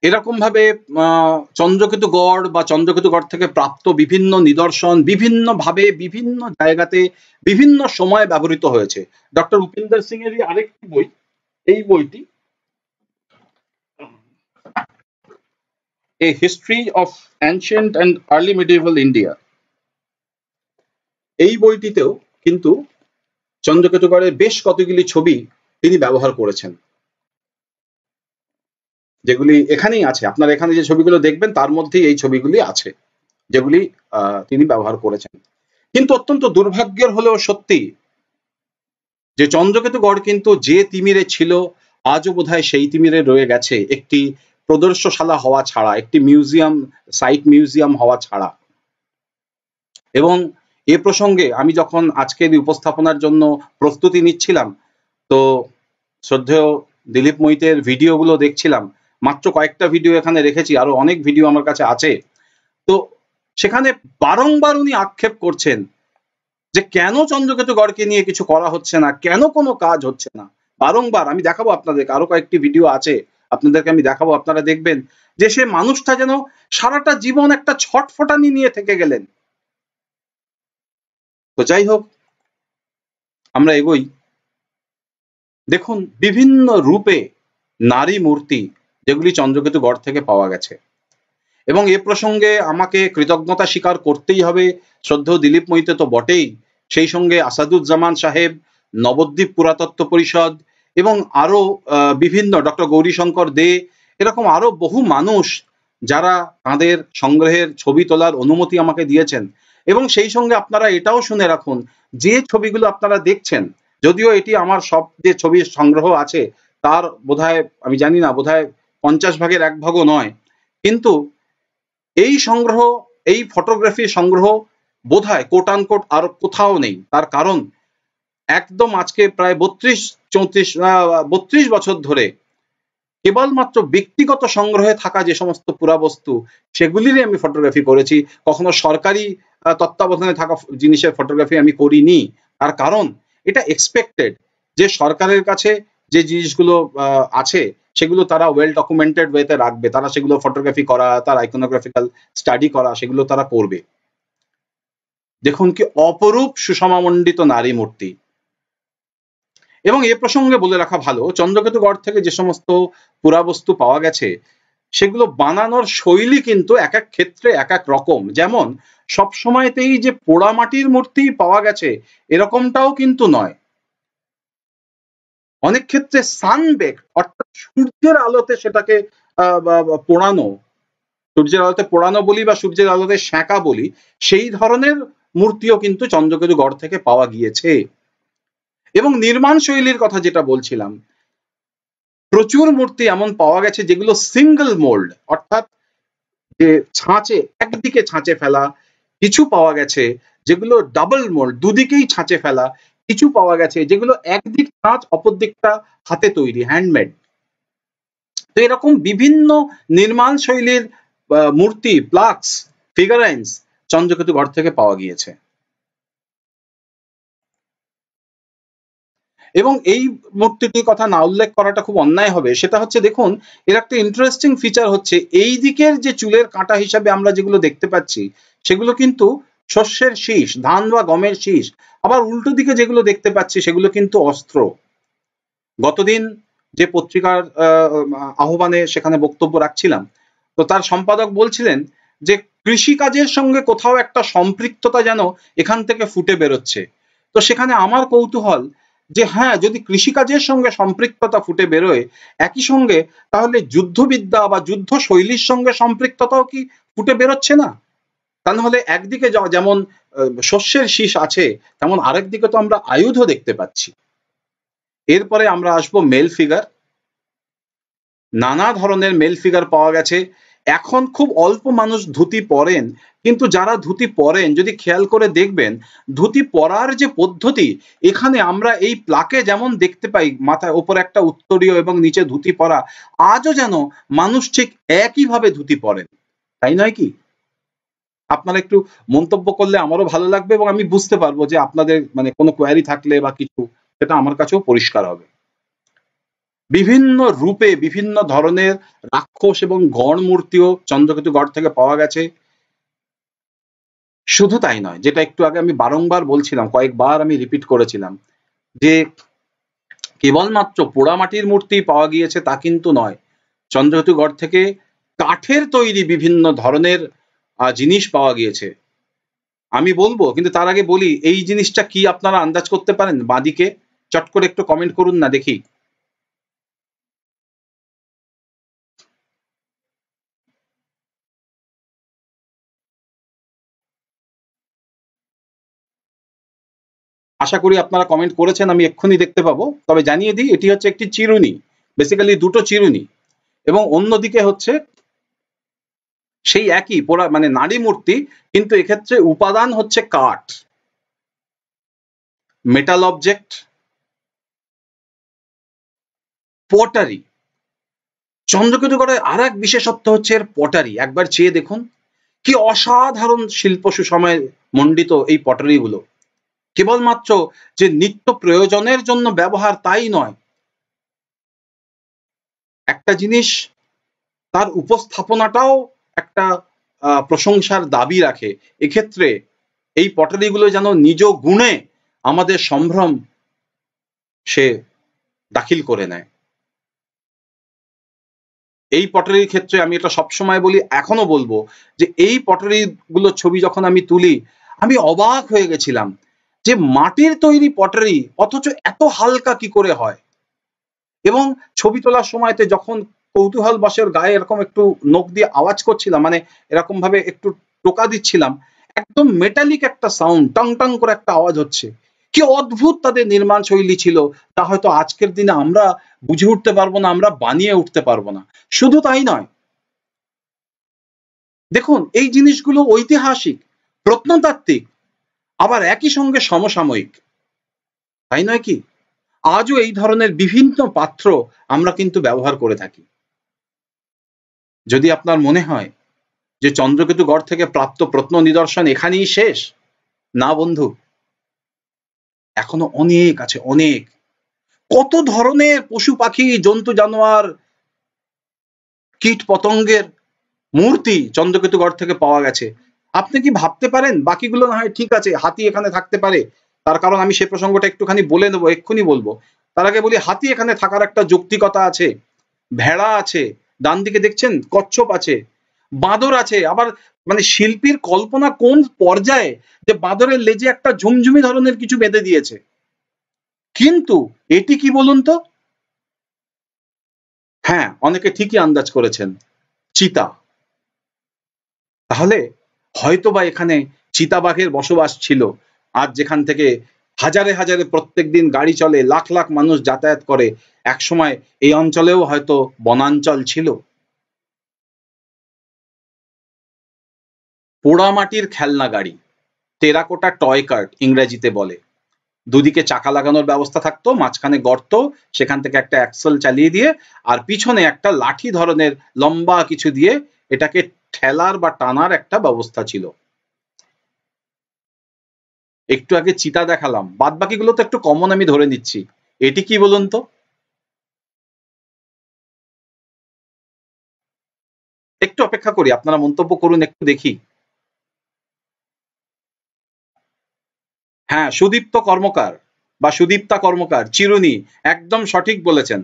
এরকম ভাবে চন্দ্রকেতুগড় বা চন্দ্রকেতুগড় থেকে প্রাপ্ত বিভিন্ন নিদর্শন বিভিন্ন ভাবে বিভিন্ন জায়গাতে বিভিন্ন সময় ব্যবহৃত হয়েছে। ডক্টর উপিন্দর সিং এরই আরেকটি বই, এই বইটি a history of ancient and early medieval India, এই বইটিতেও কিন্তু চন্দ্রকেতুগড়ের বেশ কতগুলি ছবি তিনি ব্যবহার করেছেন, যেগুলি এখানেই আছে। আপনারা এখানে যে ছবিগুলো দেখবেন তার মধ্যেই এই ছবিগুলি আছে যেগুলি তিনি ব্যবহার করেছেন। কিন্তু অত্যন্ত দুর্ভাগ্যের হলেও সত্যি যে চন্দ্রকেতুগড় কিন্তু যে তিমিরে ছিল আজও বোধহয় সেই তিমিরে রয়ে গেছে, একটি প্রদর্শনশালা হওয়া ছাড়া, একটি মিউজিয়াম সাইট মিউজিয়াম হওয়া ছাড়া। এবং এ প্রসঙ্গে আমি যখন আজকের উপস্থাপনার জন্য প্রস্তুতি নিচ্ছিলাম, তো শ্রদ্ধেয় দিলীপ মৈতের ভিডিওগুলো দেখছিলাম। মাত্র কয়েকটা ভিডিও এখানে রেখেছি, আরো অনেক ভিডিও আমার কাছে আছে। তো সেখানে বারংবার উনি আক্ষেপ করছেন যে কেন চন্দ্রকেতুগড়কে নিয়ে কিছু করা হচ্ছে না, কেন কোনো কাজ হচ্ছে না। বারংবার আমি দেখাবো আপনাদেরকে, আরো কয়েকটি ভিডিও আছে আপনাদেরকে আমি দেখাবো, আপনারা দেখবেন যে সে মানুষটা যেন সারাটা জীবন একটা ছটফটানি নিয়ে থেকে গেলেন। তো যাই হোক, আমরা এগোই। দেখুন, বিভিন্ন রূপে নারী মূর্তি যেগুলি চন্দ্রকেতুগড় থেকে পাওয়া গেছে, এবং এ প্রসঙ্গে আমাকে কৃতজ্ঞতা স্বীকার করতেই হবে। শ্রদ্ধেয় দিলীপ মৈত্র তো বটেই, সেই সঙ্গে আসাদুজ্জামান সাহেব, নবদ্বীপ পুরাতত্ত্ব পরিষদ এবং আরো বিভিন্ন ডক্টর গৌরীশঙ্কর দে, এরকম আরো বহু মানুষ যারা তাঁদের সংগ্রহের ছবি তোলার অনুমতি আমাকে দিয়েছেন। এবং সেই সঙ্গে আপনারা এটাও শুনে রাখুন, যে ছবিগুলো আপনারা দেখছেন, যদিও এটি আমার সব যে ছবির সংগ্রহ আছে তার বোধহয় আমি জানি না, বোধহয় পঞ্চাশ ভাগের এক ভাগও নয়, কিন্তু এই সংগ্রহ, এই ফটোগ্রাফি সংগ্রহ বোধহয় কোট আনকোট আর কোথাও নেই। তার কারণ, একদম আজকে প্রায় বত্রিশ চৌত্রিশ বত্রিশ বছর ধরে কেবলমাত্র ব্যক্তিগত সংগ্রহে থাকা যে সমস্ত পুরাবস্তু সেগুলিরই আমি ফটোগ্রাফি করেছি, কখনো সরকারি তত্ত্বাবধানে থাকা জিনিসের ফটোগ্রাফি আমি করিনি। তার কারণ এটা এক্সপেক্টেড যে সরকারের কাছে যে জিনিসগুলো আছে সেগুলো তারা ওয়েল ডকুমেন্টেড ওয়েতে রাখবে, তারা সেগুলো ফটোগ্রাফি করা, তার আইকনোগ্রাফিক্যাল স্টাডি করা, সেগুলো তারা করবে। দেখুন কি অপরূপ সুষমামণ্ডিত নারী মূর্তি। এবং এ প্রসঙ্গে বলে রাখা ভালো, চন্দ্রকেতুগড় থেকে যে সমস্ত পুরাবস্তু পাওয়া গেছে সেগুলো বানানোর শৈলী কিন্তু এক এক ক্ষেত্রে এক এক রকম। যেমন সবসময়তেই যে পোড়ামাটির মূর্তি পাওয়া গেছে এরকমটাও কিন্তু নয়, অনেক ক্ষেত্রে সানবেক অর্থাৎ সূর্যের আলোতে সেটাকে পোড়ানো, সূর্যের আলোতে পোড়ানো বলি বা সূর্যের আলোতে সেঁকা বলি, সেই ধরনের মূর্তিও কিন্তু চন্দ্রকেতুগড় থেকে পাওয়া গিয়েছে। এবং নির্মাণ শৈলীর কথা যেটা বলছিলাম, প্রচুর মূর্তি এমন পাওয়া গেছে যেগুলো সিঙ্গল মোল্ড অর্থাৎ যে ছাঁচে একদিকে ছাঁচে ফেলা, কিছু পাওয়া গেছে যেগুলো ডাবল মোল্ড দুদিকেই ছাঁচে ফেলা, কিছু পাওয়া গেছে যেগুলো একদিক ছাঁচ অপর দিকটা হাতে তৈরি হ্যান্ডমেড। তো এরকম বিভিন্ন নির্মাণ শৈলীর মূর্তি, প্লাক্স, ফিগারাইন্স চন্দ্রকেতুগড় থেকে পাওয়া গিয়েছে। এবং এই মূর্তিটির কথা না উল্লেখ করাটা খুব অন্যায় হবে। সেটা হচ্ছে, দেখুন, এর একটা ইন্টারেস্টিং ফিচার হচ্ছে এই দিকের যে চুলের কাঁটা হিসাবে আমরা যেগুলো দেখতে পাচ্ছি সেগুলো কিন্তু শস্যের শীষ, ধান বা গমের শীষ। আবার উল্টো দিকে যেগুলো দেখতে পাচ্ছি সেগুলো কিন্তু অস্ত্র। গতদিন যে পত্রিকার আহ্বানে সেখানে বক্তব্য রাখছিলাম, তো তার সম্পাদক বলছিলেন যে কৃষিকাজের সঙ্গে কোথাও একটা সম্পৃক্ততা যেন এখান থেকে ফুটে বেরোচ্ছে। তো সেখানে আমার কৌতূহল যে হ্যাঁ, যদি কৃষিকাজের সঙ্গে সম্পৃক্ততা ফুটে বেরোয়, একই সঙ্গে তাহলে যুদ্ধবিদ্যা বা যুদ্ধ শৈলীর সঙ্গে সম্পৃক্ততাও কি ফুটে বেরোচ্ছে না? তাহলে একদিকে যেমন শস্যের শীষ আছে তেমন আরেকদিকে তো আমরা আয়ুধ দেখতে পাচ্ছি। এরপরে আমরা আসবো মেল ফিগার। নানা ধরনের মেল ফিগার পাওয়া গেছে। এখন খুব অল্প মানুষ ধুতি পরেন, কিন্তু যারা ধুতি পরেন যদি খেয়াল করে দেখবেন ধুতি পরার যে পদ্ধতি, এখানে আমরা এই প্লাকে যেমন দেখতে পাই মাথার উপর একটা উত্তরীয় এবং নিচে ধুতি পরা, আজও যেন মানুষ ঠিক একইভাবে ধুতি পরেন, তাই নয় কি? আপনারা একটু মন্তব্য করলে আমারও ভালো লাগবে এবং আমি বুঝতে পারবো যে আপনাদের মানে কোনো কোয়ারি থাকলে বা কিছু, সেটা আমার কাছেও পরিষ্কার হবে। বিভিন্ন রূপে বিভিন্ন ধরনের রাক্ষস এবং গড় মূর্তিও চন্দ্রকেতুগড় থেকে পাওয়া গেছে। শুধু তাই নয়, যেটা একটু আগে আমি বারংবার বলছিলাম, কয়েকবার আমি রিপিট করেছিলাম যে কেবলমাত্র পোড়ামাটির মূর্তি পাওয়া গিয়েছে তা কিন্তু নয়। চন্দ্রকেতুগড় থেকে কাঠের তৈরি বিভিন্ন ধরনের জিনিস পাওয়া গিয়েছে। আমি বলবো, কিন্তু তার আগে বলি এই জিনিসটা কি আপনারা আন্দাজ করতে পারেন? বাদিকে চট করে একটু কমেন্ট করুন না দেখি। আশা করি আপনারা কমেন্ট করেছেন, আমি এক্ষুনি দেখতে পাবো। তবে জানিয়ে দিই, এটি হচ্ছে একটি চিরুনি, বেসিক্যালি দুটো চিরুনি, এবং অন্যদিকে হচ্ছে সেই একই পোড়া মানে নারী মূর্তি, কিন্তু এক্ষেত্রে উপাদান হচ্ছে কাঠ, মেটাল অবজেক্ট, পটারি। চন্দ্রকেতুগড়ের আর এক বিশেষত্ব হচ্ছে এর পটারি। একবার চেয়ে দেখুন কি অসাধারণ শিল্প সুসময়ে মণ্ডিত এই পটারি গুলো। কেবলমাত্র যে নিত্য প্রয়োজনের জন্য ব্যবহার তাই নয়, একটা জিনিস তার উপস্থাপনাটাও একটা প্রশংসার দাবি রাখে। এক্ষেত্রে এই পটারিগুলো যেন নিজ গুণে আমাদের সম্ভ্রম সে দাখিল করে নেয়। এই পটারির ক্ষেত্রে আমি এটা সবসময় বলি, এখনো বলবো যে এই পটারিগুলোর ছবি যখন আমি তুলি আমি অবাক হয়ে গেছিলাম যে মাটির তৈরি পটারি অথচ এত হালকা কি করে হয়। এবং ছবি তোলার সময়তে যখন কৌতূহল বসের গায়ে এরকম একটু নখ দিয়ে আওয়াজ করছিলাম, মানে এরকম ভাবে একটু টোকা দিচ্ছিলাম, একদম মেটালিক একটা সাউন্ড, টং টং করে একটা আওয়াজ হচ্ছে। কি অদ্ভুত তাদের নির্মাণ শৈলী ছিল, তা হয়তো আজকের দিনে আমরা বুঝে উঠতে পারবো না, আমরা বানিয়ে উঠতে পারবো না। শুধু তাই নয়, দেখুন এই জিনিসগুলো ঐতিহাসিক, প্রত্নতাত্ত্বিক, আবার একই সঙ্গে সমসাময়িক, তাই নয় কি? আজও এই ধরনের বিভিন্ন পাত্র আমরা কিন্তু ব্যবহার করে থাকি। যদি আপনার মনে হয় যে চন্দ্রকেতুগড় থেকে প্রাপ্ত প্রত্ন নিদর্শন এখানেই শেষ, না বন্ধু, এখনো অনেক আছে, অনেক। কত ধরনের পশু পাখি, জন্তু জানোয়ার, কীট পতঙ্গের মূর্তি চন্দ্রকেতুগড় থেকে পাওয়া গেছে। আপনি কি ভাবতে পারেন বাকিগুলো না হয় ঠিক আছে, হাতি এখানে থাকতে পারে, তার কারণ আমি সেই প্রসঙ্গটা একটুখানি বলে নেবো, এক্ষুনি বলবো। তার আগে বলি, হাতি এখানে থাকার একটা যৌক্তিকতা আছে। ভেড়া আছে, ডান দিকে দেখছেন কচ্ছপ আছে, বাঁদর আছে। আবার মানে শিল্পীর কল্পনা কোন পর্যায়ে যে বাঁদরের লেজে একটা ঝুমঝুমি ধরনের কিছু বেঁধে দিয়েছে, কিন্তু এটি কি বলুন তো? হ্যাঁ, অনেকে ঠিকই আন্দাজ করেছেন, চিতা। তাহলে হয়তোবা এখানে চিতাবাঘের বসবাস ছিল। আর যেখান থেকে হাজারে হাজারে প্রত্যেকদিন গাড়ি চলে, লাখ লাখ মানুষ যাতায়াত করে, একসময় এই অঞ্চলেও হয়তো বনাঞ্চল ছিল। পোড়ামাটির খেলনা গাড়ি, টেরাকোটা টয় কার্ট ইংরেজিতে বলে, দুদিকে চাকা লাগানোর ব্যবস্থা থাকতো, মাঝখানে গর্ত, সেখান থেকে একটা অ্যাক্সেল চালিয়ে দিয়ে আর পিছনে একটা লাঠি ধরনের লম্বা কিছু দিয়ে এটাকে ঠেলার বা টানার একটা ব্যবস্থা ছিল। একটু আগে চিতা দেখালাম, বাদ বাকিগুলো তো একটু কমন আমি ধরে নিচ্ছি। এটি কি বলুন তো? একটু অপেক্ষা করি, আপনারা মন্তব্য করুন, একটু দেখি। হ্যাঁ, সুদীপ্ত কর্মকার বা সুদীপ্তা কর্মকার, চিরুনি, একদম সঠিক বলেছেন।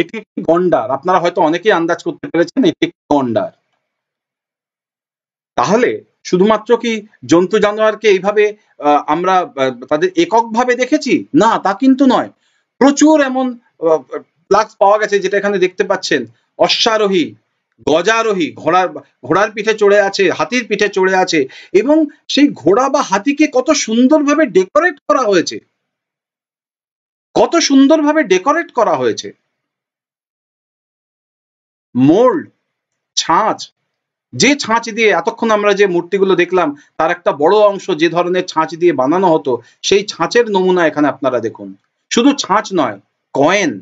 এটি একটি গন্ডার, আপনারা হয়তো অনেকেই আন্দাজ করতে পেরেছেন এটি একটি গন্ডার। তাহলে শুধুমাত্র কি জন্তু জানোয়ারকে এইভাবে আমরা তাদের এককভাবে দেখেছি? না, তা কিন্তু নয়। প্রচুর এমন প্লাক্স পাওয়া গেছে, যেটা এখানে দেখতে পাচ্ছেন, অশ্বারোহী, গজারোহী, ঘোড়ার ঘোড়ার পিঠে চড়ে আছে, হাতির পিঠে চড়ে আছে, এবং সেই ঘোড়া বা হাতিকে কত সুন্দরভাবে ডেকোরেট করা হয়েছে, কত সুন্দরভাবে ডেকোরেট করা হয়েছে। মোল্ড, ছাঁচ, যে ছাঁচ দিয়ে এতক্ষণ আমরা যে মূর্তিগুলো দেখলাম তার একটা বড় অংশ যে ধরনের ছাঁচ দিয়ে বানানো হতো সেই ছাঁচের নমুনা এখানে আপনারা দেখুন। শুধু ছাঁচ নয়, কয়েন,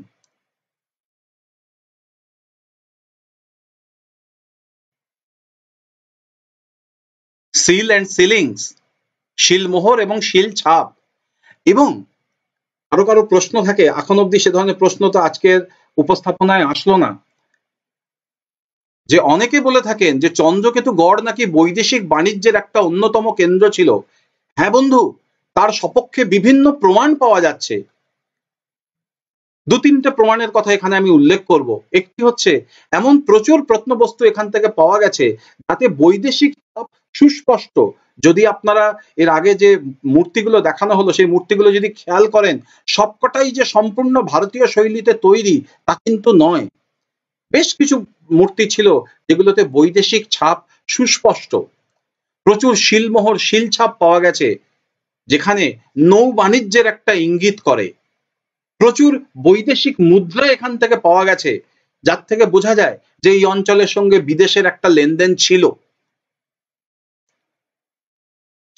সিল অ্যান্ড সিলিংস, শিলমোহর এবং শিল ছাপ। এবং আরো কারো প্রশ্ন থাকে, এখন অব্দি সে ধরনের প্রশ্ন তো আজকের উপস্থাপনায় আসলো না, যে অনেকে বলে থাকেন যে চন্দ্রকেতু গড় নাকি বৈদেশিক বাণিজ্যের একটা অন্যতম কেন্দ্র ছিল। হ্যাঁ বন্ধু, তার সপক্ষে বিভিন্ন প্রমাণ পাওয়া যাচ্ছে। দু তিনটে প্রমাণের কথা এখানে আমি উল্লেখ করব। একটি হচ্ছে এমন প্রচুর প্রত্নবস্তু এখান থেকে পাওয়া গেছে যাতে বৈদেশিক ছাপ সুস্পষ্ট। যদি আপনারা এর আগে যে মূর্তিগুলো দেখানো হলো সেই মূর্তিগুলো যদি খেয়াল করেন, সবকটাই যে সম্পূর্ণ ভারতীয় শৈলীতে তৈরি তা কিন্তু নয়। বেশ কিছু মূর্তি ছিল যেগুলোতে বৈদেশিক ছাপ সুস্পষ্ট। প্রচুর শিলমোহর, শিল ছাপ পাওয়া গেছে যেখানে নৌ বাণিজ্যের একটা ইঙ্গিত করে। প্রচুর বৈদেশিক মুদ্রা এখান থেকে পাওয়া গেছে যার থেকে বোঝা যায় যে এই অঞ্চলের সঙ্গে বিদেশের একটা লেনদেন ছিল।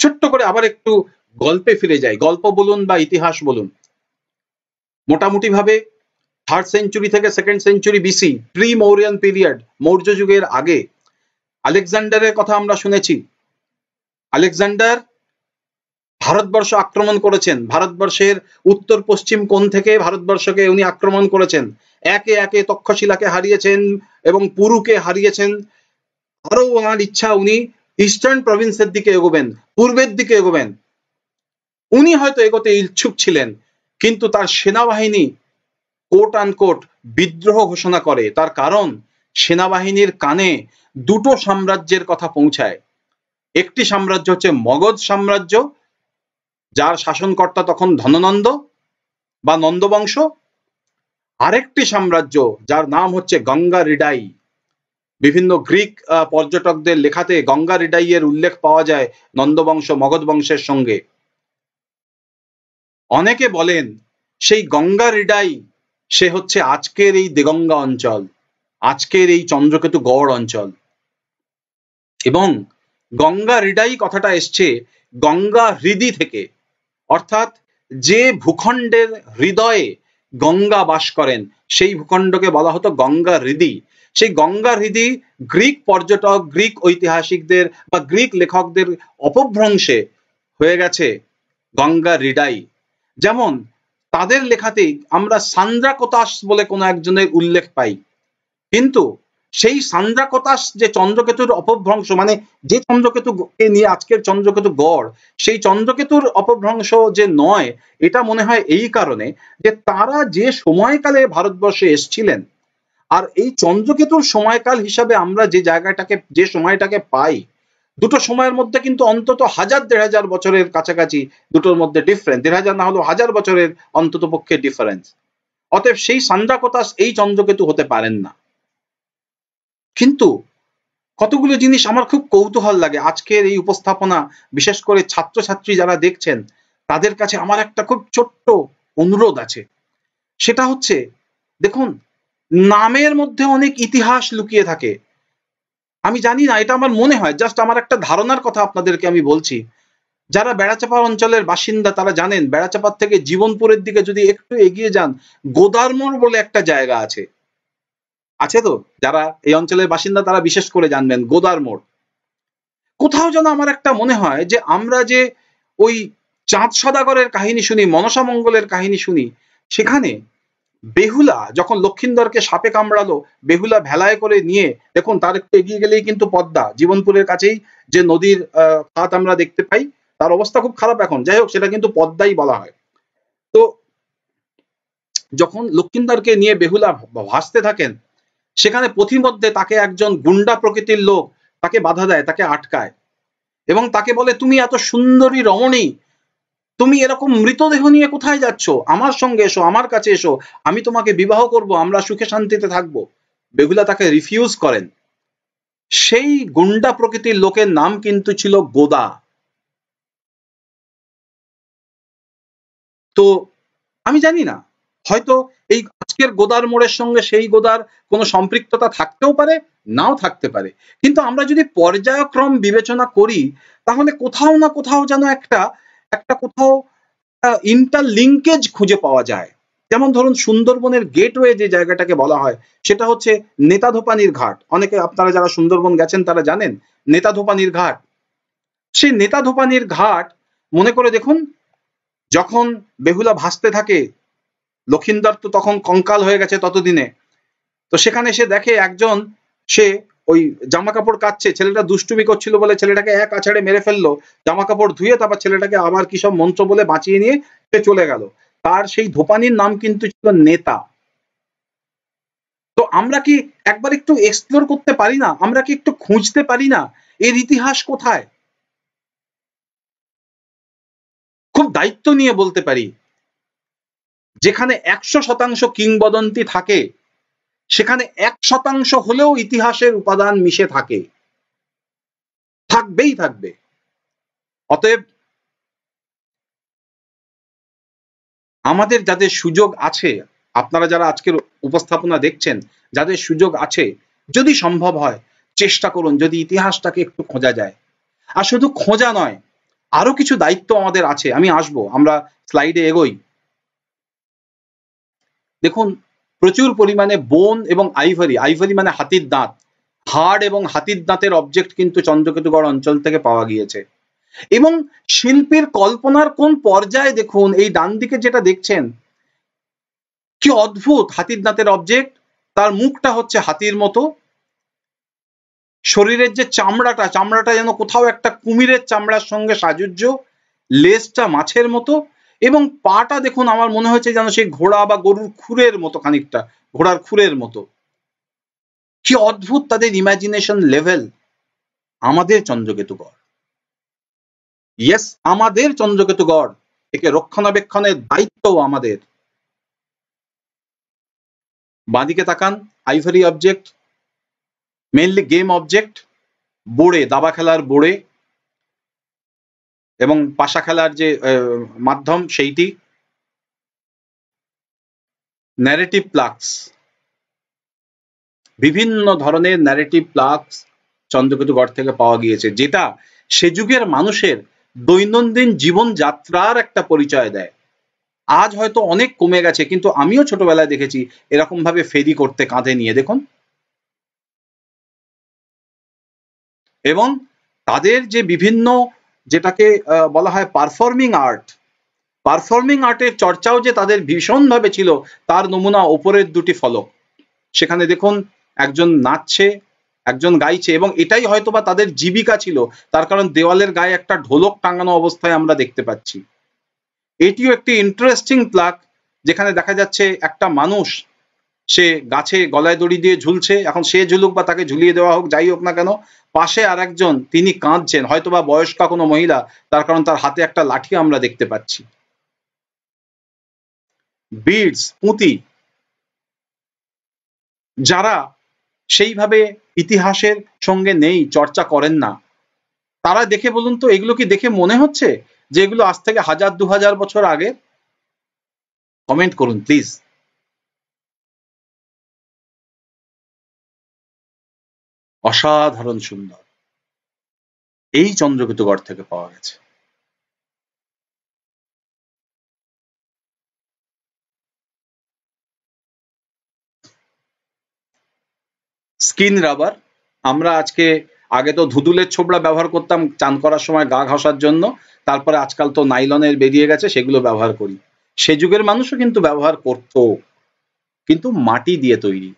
ছোট্ট করে আবার একটু গল্পে ফিরে যাই, গল্প বলুন বা ইতিহাস বলুন। মোটামুটি ভাবে থার্ড সেঞ্চুরি থেকে second century BC, pre Mauryan period, Maurya যুগের আগে আলেকজান্ডারের কথা আমরা শুনেছি। আলেকজান্ডার ভারতবর্ষ আক্রমণ করেছেন, ভারতবর্ষের উত্তর পশ্চিম কোণ থেকে ভারতবর্ষকে উনি আক্রমণ করেছেন। একে একে তক্ষশিলাকে হারিয়েছেন এবং পুরুকে হারিয়েছেন। আরো ওনার ইচ্ছা উনি ইস্টার্ন প্রভিন্সের দিকে এগোবেন, পূর্বের দিকে এগোবেন। উনি হয়তো এগোতে ইচ্ছুক ছিলেন, কিন্তু তার সেনাবাহিনী কোট আনকোট বিদ্রোহ ঘোষণা করে। তার কারণ সেনাবাহিনীর কানে দুটো সাম্রাজ্যের কথা পৌঁছায়। একটি সাম্রাজ্য হচ্ছে মগধ সাম্রাজ্য, যার শাসনকর্তা তখন ধননন্দ বা নন্দবংশ। আরেকটি সাম্রাজ্য যার নাম হচ্ছে গঙ্গারিডাই। বিভিন্ন গ্রিক পর্যটকদের লেখাতে গঙ্গারিডাইয়ের উল্লেখ পাওয়া যায় নন্দবংশ মগধ বংশের সঙ্গে। অনেকে বলেন সেই গঙ্গারিডাই সে হচ্ছে আজকের এই দেগঙ্গা অঞ্চল, আজকের এই চন্দ্রকেতু গড় অঞ্চল। এবং গঙ্গারিডাই কথাটা এসছে গঙ্গা হৃদি থেকে, অর্থাৎ যে ভূখণ্ডের হৃদয়ে গঙ্গা বাস করেন সেই ভূখণ্ডকে বলা হতো গঙ্গা হৃদি। সেই গঙ্গা হৃদি গ্রিক পর্যটক, গ্রিক ঐতিহাসিকদের বা গ্রিক লেখকদের অপভ্রংশে হয়ে গেছে গঙ্গারিডাই। যেমন তাদের লেখাতেই আমরা সান্দ্রাকোতাস বলে কোনো একজনের উল্লেখ পাই, কিন্তু সেই সান্দ্রাকোতাস যে চন্দ্রকেতুর অপভ্রংশ, মানে যে চন্দ্রকেতুকে নিয়ে আজকের চন্দ্রকেতু গড়, সেই চন্দ্রকেতুর অপভ্রংশ যে নয় এটা মনে হয় এই কারণে যে তারা যে সময়কালে ভারতবর্ষে এসেছিলেন আর এই চন্দ্রকেতুর সময়কাল হিসাবে আমরা যে জায়গাটাকে যে সময়টাকে পাই, দুটো সময়ের মধ্যে কিন্তু অন্তত হাজার দেড় হাজার বছরের কাছাকাছি দুটোর মধ্যে ডিফারেন্স, দেড় হাজার না হলেও হাজার বছরের অন্তত পক্ষে ডিফারেন্স। অতএব সেই সান্দ্রাকোতাস এই চন্দ্রকেতু হতে পারেন না। কিন্তু কতগুলো জিনিস আমার খুব কৌতূহল লাগে। আজকের এই উপস্থাপনা বিশেষ করে ছাত্রছাত্রী যারা দেখছেন তাদের কাছে আমার একটা খুব ছোট্ট অনুরোধ আছে, সেটা হচ্ছে দেখুন নামের মধ্যে অনেক ইতিহাস লুকিয়ে থাকে। আমি জানি না, এটা আমার মনে হয়, জাস্ট আমার একটা ধারণার কথা আপনাদেরকে আমি বলছি। যারা বেড়াচাপা অঞ্চলের বাসিন্দা তারা জানেন বেড়াচাপার থেকে জীবনপুরের দিকে যদি একটু এগিয়ে যান গোদারমোড় বলে একটা জায়গা আছে। আছে তো, যারা এই অঞ্চলের বাসিন্দা তারা বিশেষ করে জানবেন গোদারমোড়। কোথাও যেন আমার একটা মনে হয় যে আমরা যে ওই চাঁদ সদাগরের কাহিনী শুনি, মনসা মঙ্গলের কাহিনী শুনি, সেখানে বেহুলা যখন লক্ষিন্দরকে সাপে কামড়ালো, বেহুলা ভেলায় করে নিয়ে, দেখুন তার একটু এগিয়ে গেলেই কিন্তু পদ্মা, জীবনপুরের কাছেই যে নদীর খাত আমরা দেখতে পাই তার অবস্থা খুব খারাপ এখন, যাই হোক সেটা কিন্তু পদ্মাই বলা হয়। তো যখন লক্ষিন্দরকে নিয়ে বেহুলা ভাসতে থাকেন সেখানে পথিমধ্যে তাকে একজন গুন্ডা প্রকৃতির লোক তাকে বাধা দেয়, তাকে আটকায় এবং তাকে বলে তুমি এত সুন্দরী রমণী, তুমি এরকম মৃতদেহ নিয়ে কোথায় যাচ্ছ? আমার সঙ্গে এসো, আমার কাছে এসো, আমি তোমাকে বিবাহ করব, আমরা সুখে শান্তিতে থাকবো। बेहुला ताके रिफ्यूज करें। সেই গুন্ডা প্রকৃতির লোকের নাম কিন্তু ছিল গোদা। তো আমি জানি না, হয়তো এই আজকের গোদার মোড়ের সঙ্গে সেই গোদার কোনো সম্পৃক্ততা থাকতেও পারে, নাও থাকতে পারে, কিন্তু আমরা যদি পর্যায়ক্রম বিবেচনা করি তাহলে কোথাও না কোথাও যেন একটা একটা কোথাও ইন্টারলিঙ্কেজ খুঁজে পাওয়া যায়। যেমন ধরুন সুন্দরবনের গেটওয়ে যে জায়গাটাকে বলা হয় সেটা হচ্ছে নেতাধোপানির ঘাট। অনেকে আপনারা যারা সুন্দরবন গেছেন তারা জানেন নেতাধোপানির ঘাট। সেই নেতাধোপানির ঘাট মনে করে দেখুন, যখন বেহুলা ভাসতে থাকে, লক্ষিন্দর তো তখন কঙ্কাল হয়ে গেছে ততদিনে, তো সেখানে সে দেখে একজন সে ওই জামা কাপড় কাচ্ছে, ছেলেটা দুষ্টুমি করছিল বলে ছেলেটাকে এক আছাড়ে মেরে ফেললো, জামা কাপড় ধুয়ে তারপর ছেলেটাকে আবার কি সব মন্ত্র বলে বাঁচিয়ে নিয়ে সে চলে গেল। তার সেই ধোপানির নাম কিন্তু ছিল নেতা। তো আমরা কি একবার একটু এক্সপ্লোর করতে পারি না? আমরা কি একটু খুঁজতে পারি না এর ইতিহাস কোথায়? খুব দায়িত্ব নিয়ে বলতে পারি, যেখানে একশো শতাংশ কিংবদন্তি থাকে সেখানে এক শতাংশ হলেও ইতিহাসের উপাদান মিশে থাকে, থাকবেই থাকবে। অতএব আমাদের যাদের সুযোগ আছে, আপনারা যারা আজকের উপস্থাপনা দেখছেন যাদের সুযোগ আছে, যদি সম্ভব হয় চেষ্টা করুন যদি ইতিহাসটাকে একটু খোঁজা যায়। আর শুধু খোঁজা নয়, আরো কিছু দায়িত্ব আমাদের আছে, আমি আসবো, আমরা স্লাইডে এগোই। দেখুন প্রচুর পরিমাণে বোন এবং আইভারি, আইভারি মানে হাতির দাঁত, হাড় এবং হাতির দাঁতের অবজেক্ট কিন্তু চন্দ্রকেতুগড় অঞ্চল থেকে পাওয়া গিয়েছে। এবং শিল্পীর কল্পনার কোন পর্যায়ে দেখুন, এই ডান দিকে যেটা দেখছেন কি অদ্ভুত হাতির দাঁতের অবজেক্ট, তার মুখটা হচ্ছে হাতির মতো, শরীরের যে চামড়াটা চামড়াটা যেন কোথাও একটা কুমিরের চামড়ার সঙ্গে সাজুজ্য, লেজটা মাছের মতো, এবং পাটা দেখুন আমার মনে হয়েছে যেন সেই ঘোড়া বা গরুর খুরের মতো, খানিকটা ঘোড়ার খুরের মতো। কি অদ্ভুত তাদের ইমাজিনেশন লেভেল। আমাদের চন্দ্রকেতুগড়, ইয়েস আমাদের চন্দ্রকেতুগড়, একে রক্ষণাবেক্ষণের দায়িত্ব আমাদের। বাঁদিকে তাকান, ivory object, mainly game object, বোড়ে, দাবা খেলার বোড়ে এবং পাশা খেলার যে মাধ্যম সেইটি, ন্যারেটিভ প্লাক্স, বিভিন্ন ধরনের ন্যারেটিভ প্লাক্স চন্দ্রকেতুগড় থেকে পাওয়া গিয়েছে, যেটা সে যুগের মানুষের দৈনন্দিন জীবনযাত্রার একটা পরিচয় দেয়। আজ হয়তো অনেক কমে গেছে, কিন্তু আমিও ছোটবেলায় দেখেছি এরকম ভাবে ফেরি করতে কাঁধে নিয়ে, দেখুন। এবং তাদের যে বিভিন্ন যেটাকে বলা হয় পারফর্মিং আর্ট, পারফর্মিং আর্টের চর্চাও যে তাদের ভীষণভাবে ছিল তার নমুনা ওপরের দুটি ফলক, সেখানে দেখুন একজন নাচছে একজন গাইছে, এবং এটাই হয়তোবা তাদের জীবিকা ছিল, তার কারণ দেওয়ালের গায়ে একটা ঢোলক টাঙানো অবস্থায় আমরা দেখতে পাচ্ছি। এটিও একটি ইন্টারেস্টিং প্লাক, যেখানে দেখা যাচ্ছে একটা মানুষ সে গাছে গলায় দড়ি দিয়ে ঝুলছে, এখন সে ঝুলুক বা তাকে ঝুলিয়ে দেওয়া হোক যাই হোক না কেন, পাশে আর একজন তিনি কাঁদছেন, হয়তোবা বয়স্কা কোনো মহিলা, তার কারণ তার হাতে একটা লাঠি আমরা দেখতে পাচ্ছি। বিডস, পুঁতি, যারা সেইভাবে ইতিহাসের সঙ্গে নেই, চর্চা করেন না, তারা দেখে বলুন তো এগুলো কি দেখে মনে হচ্ছে যে এগুলো আজ থেকে হাজার দু হাজার বছর আগে? কমেন্ট করুন প্লিজ। অসাধারণ সুন্দর, এই চন্দ্রকেতুগড় থেকে পাওয়া গেছে। স্কিন রাবার, আমরা আজকে আগে তো ধুদুলের ছোবড়া ব্যবহার করতাম চান করার সময় গা ঘষার জন্য, তারপরে আজকাল তো নাইলনের বেরিয়ে গেছে, সেগুলো ব্যবহার করি। সে যুগের মানুষও কিন্তু ব্যবহার করত, কিন্তু মাটি দিয়ে তৈরি,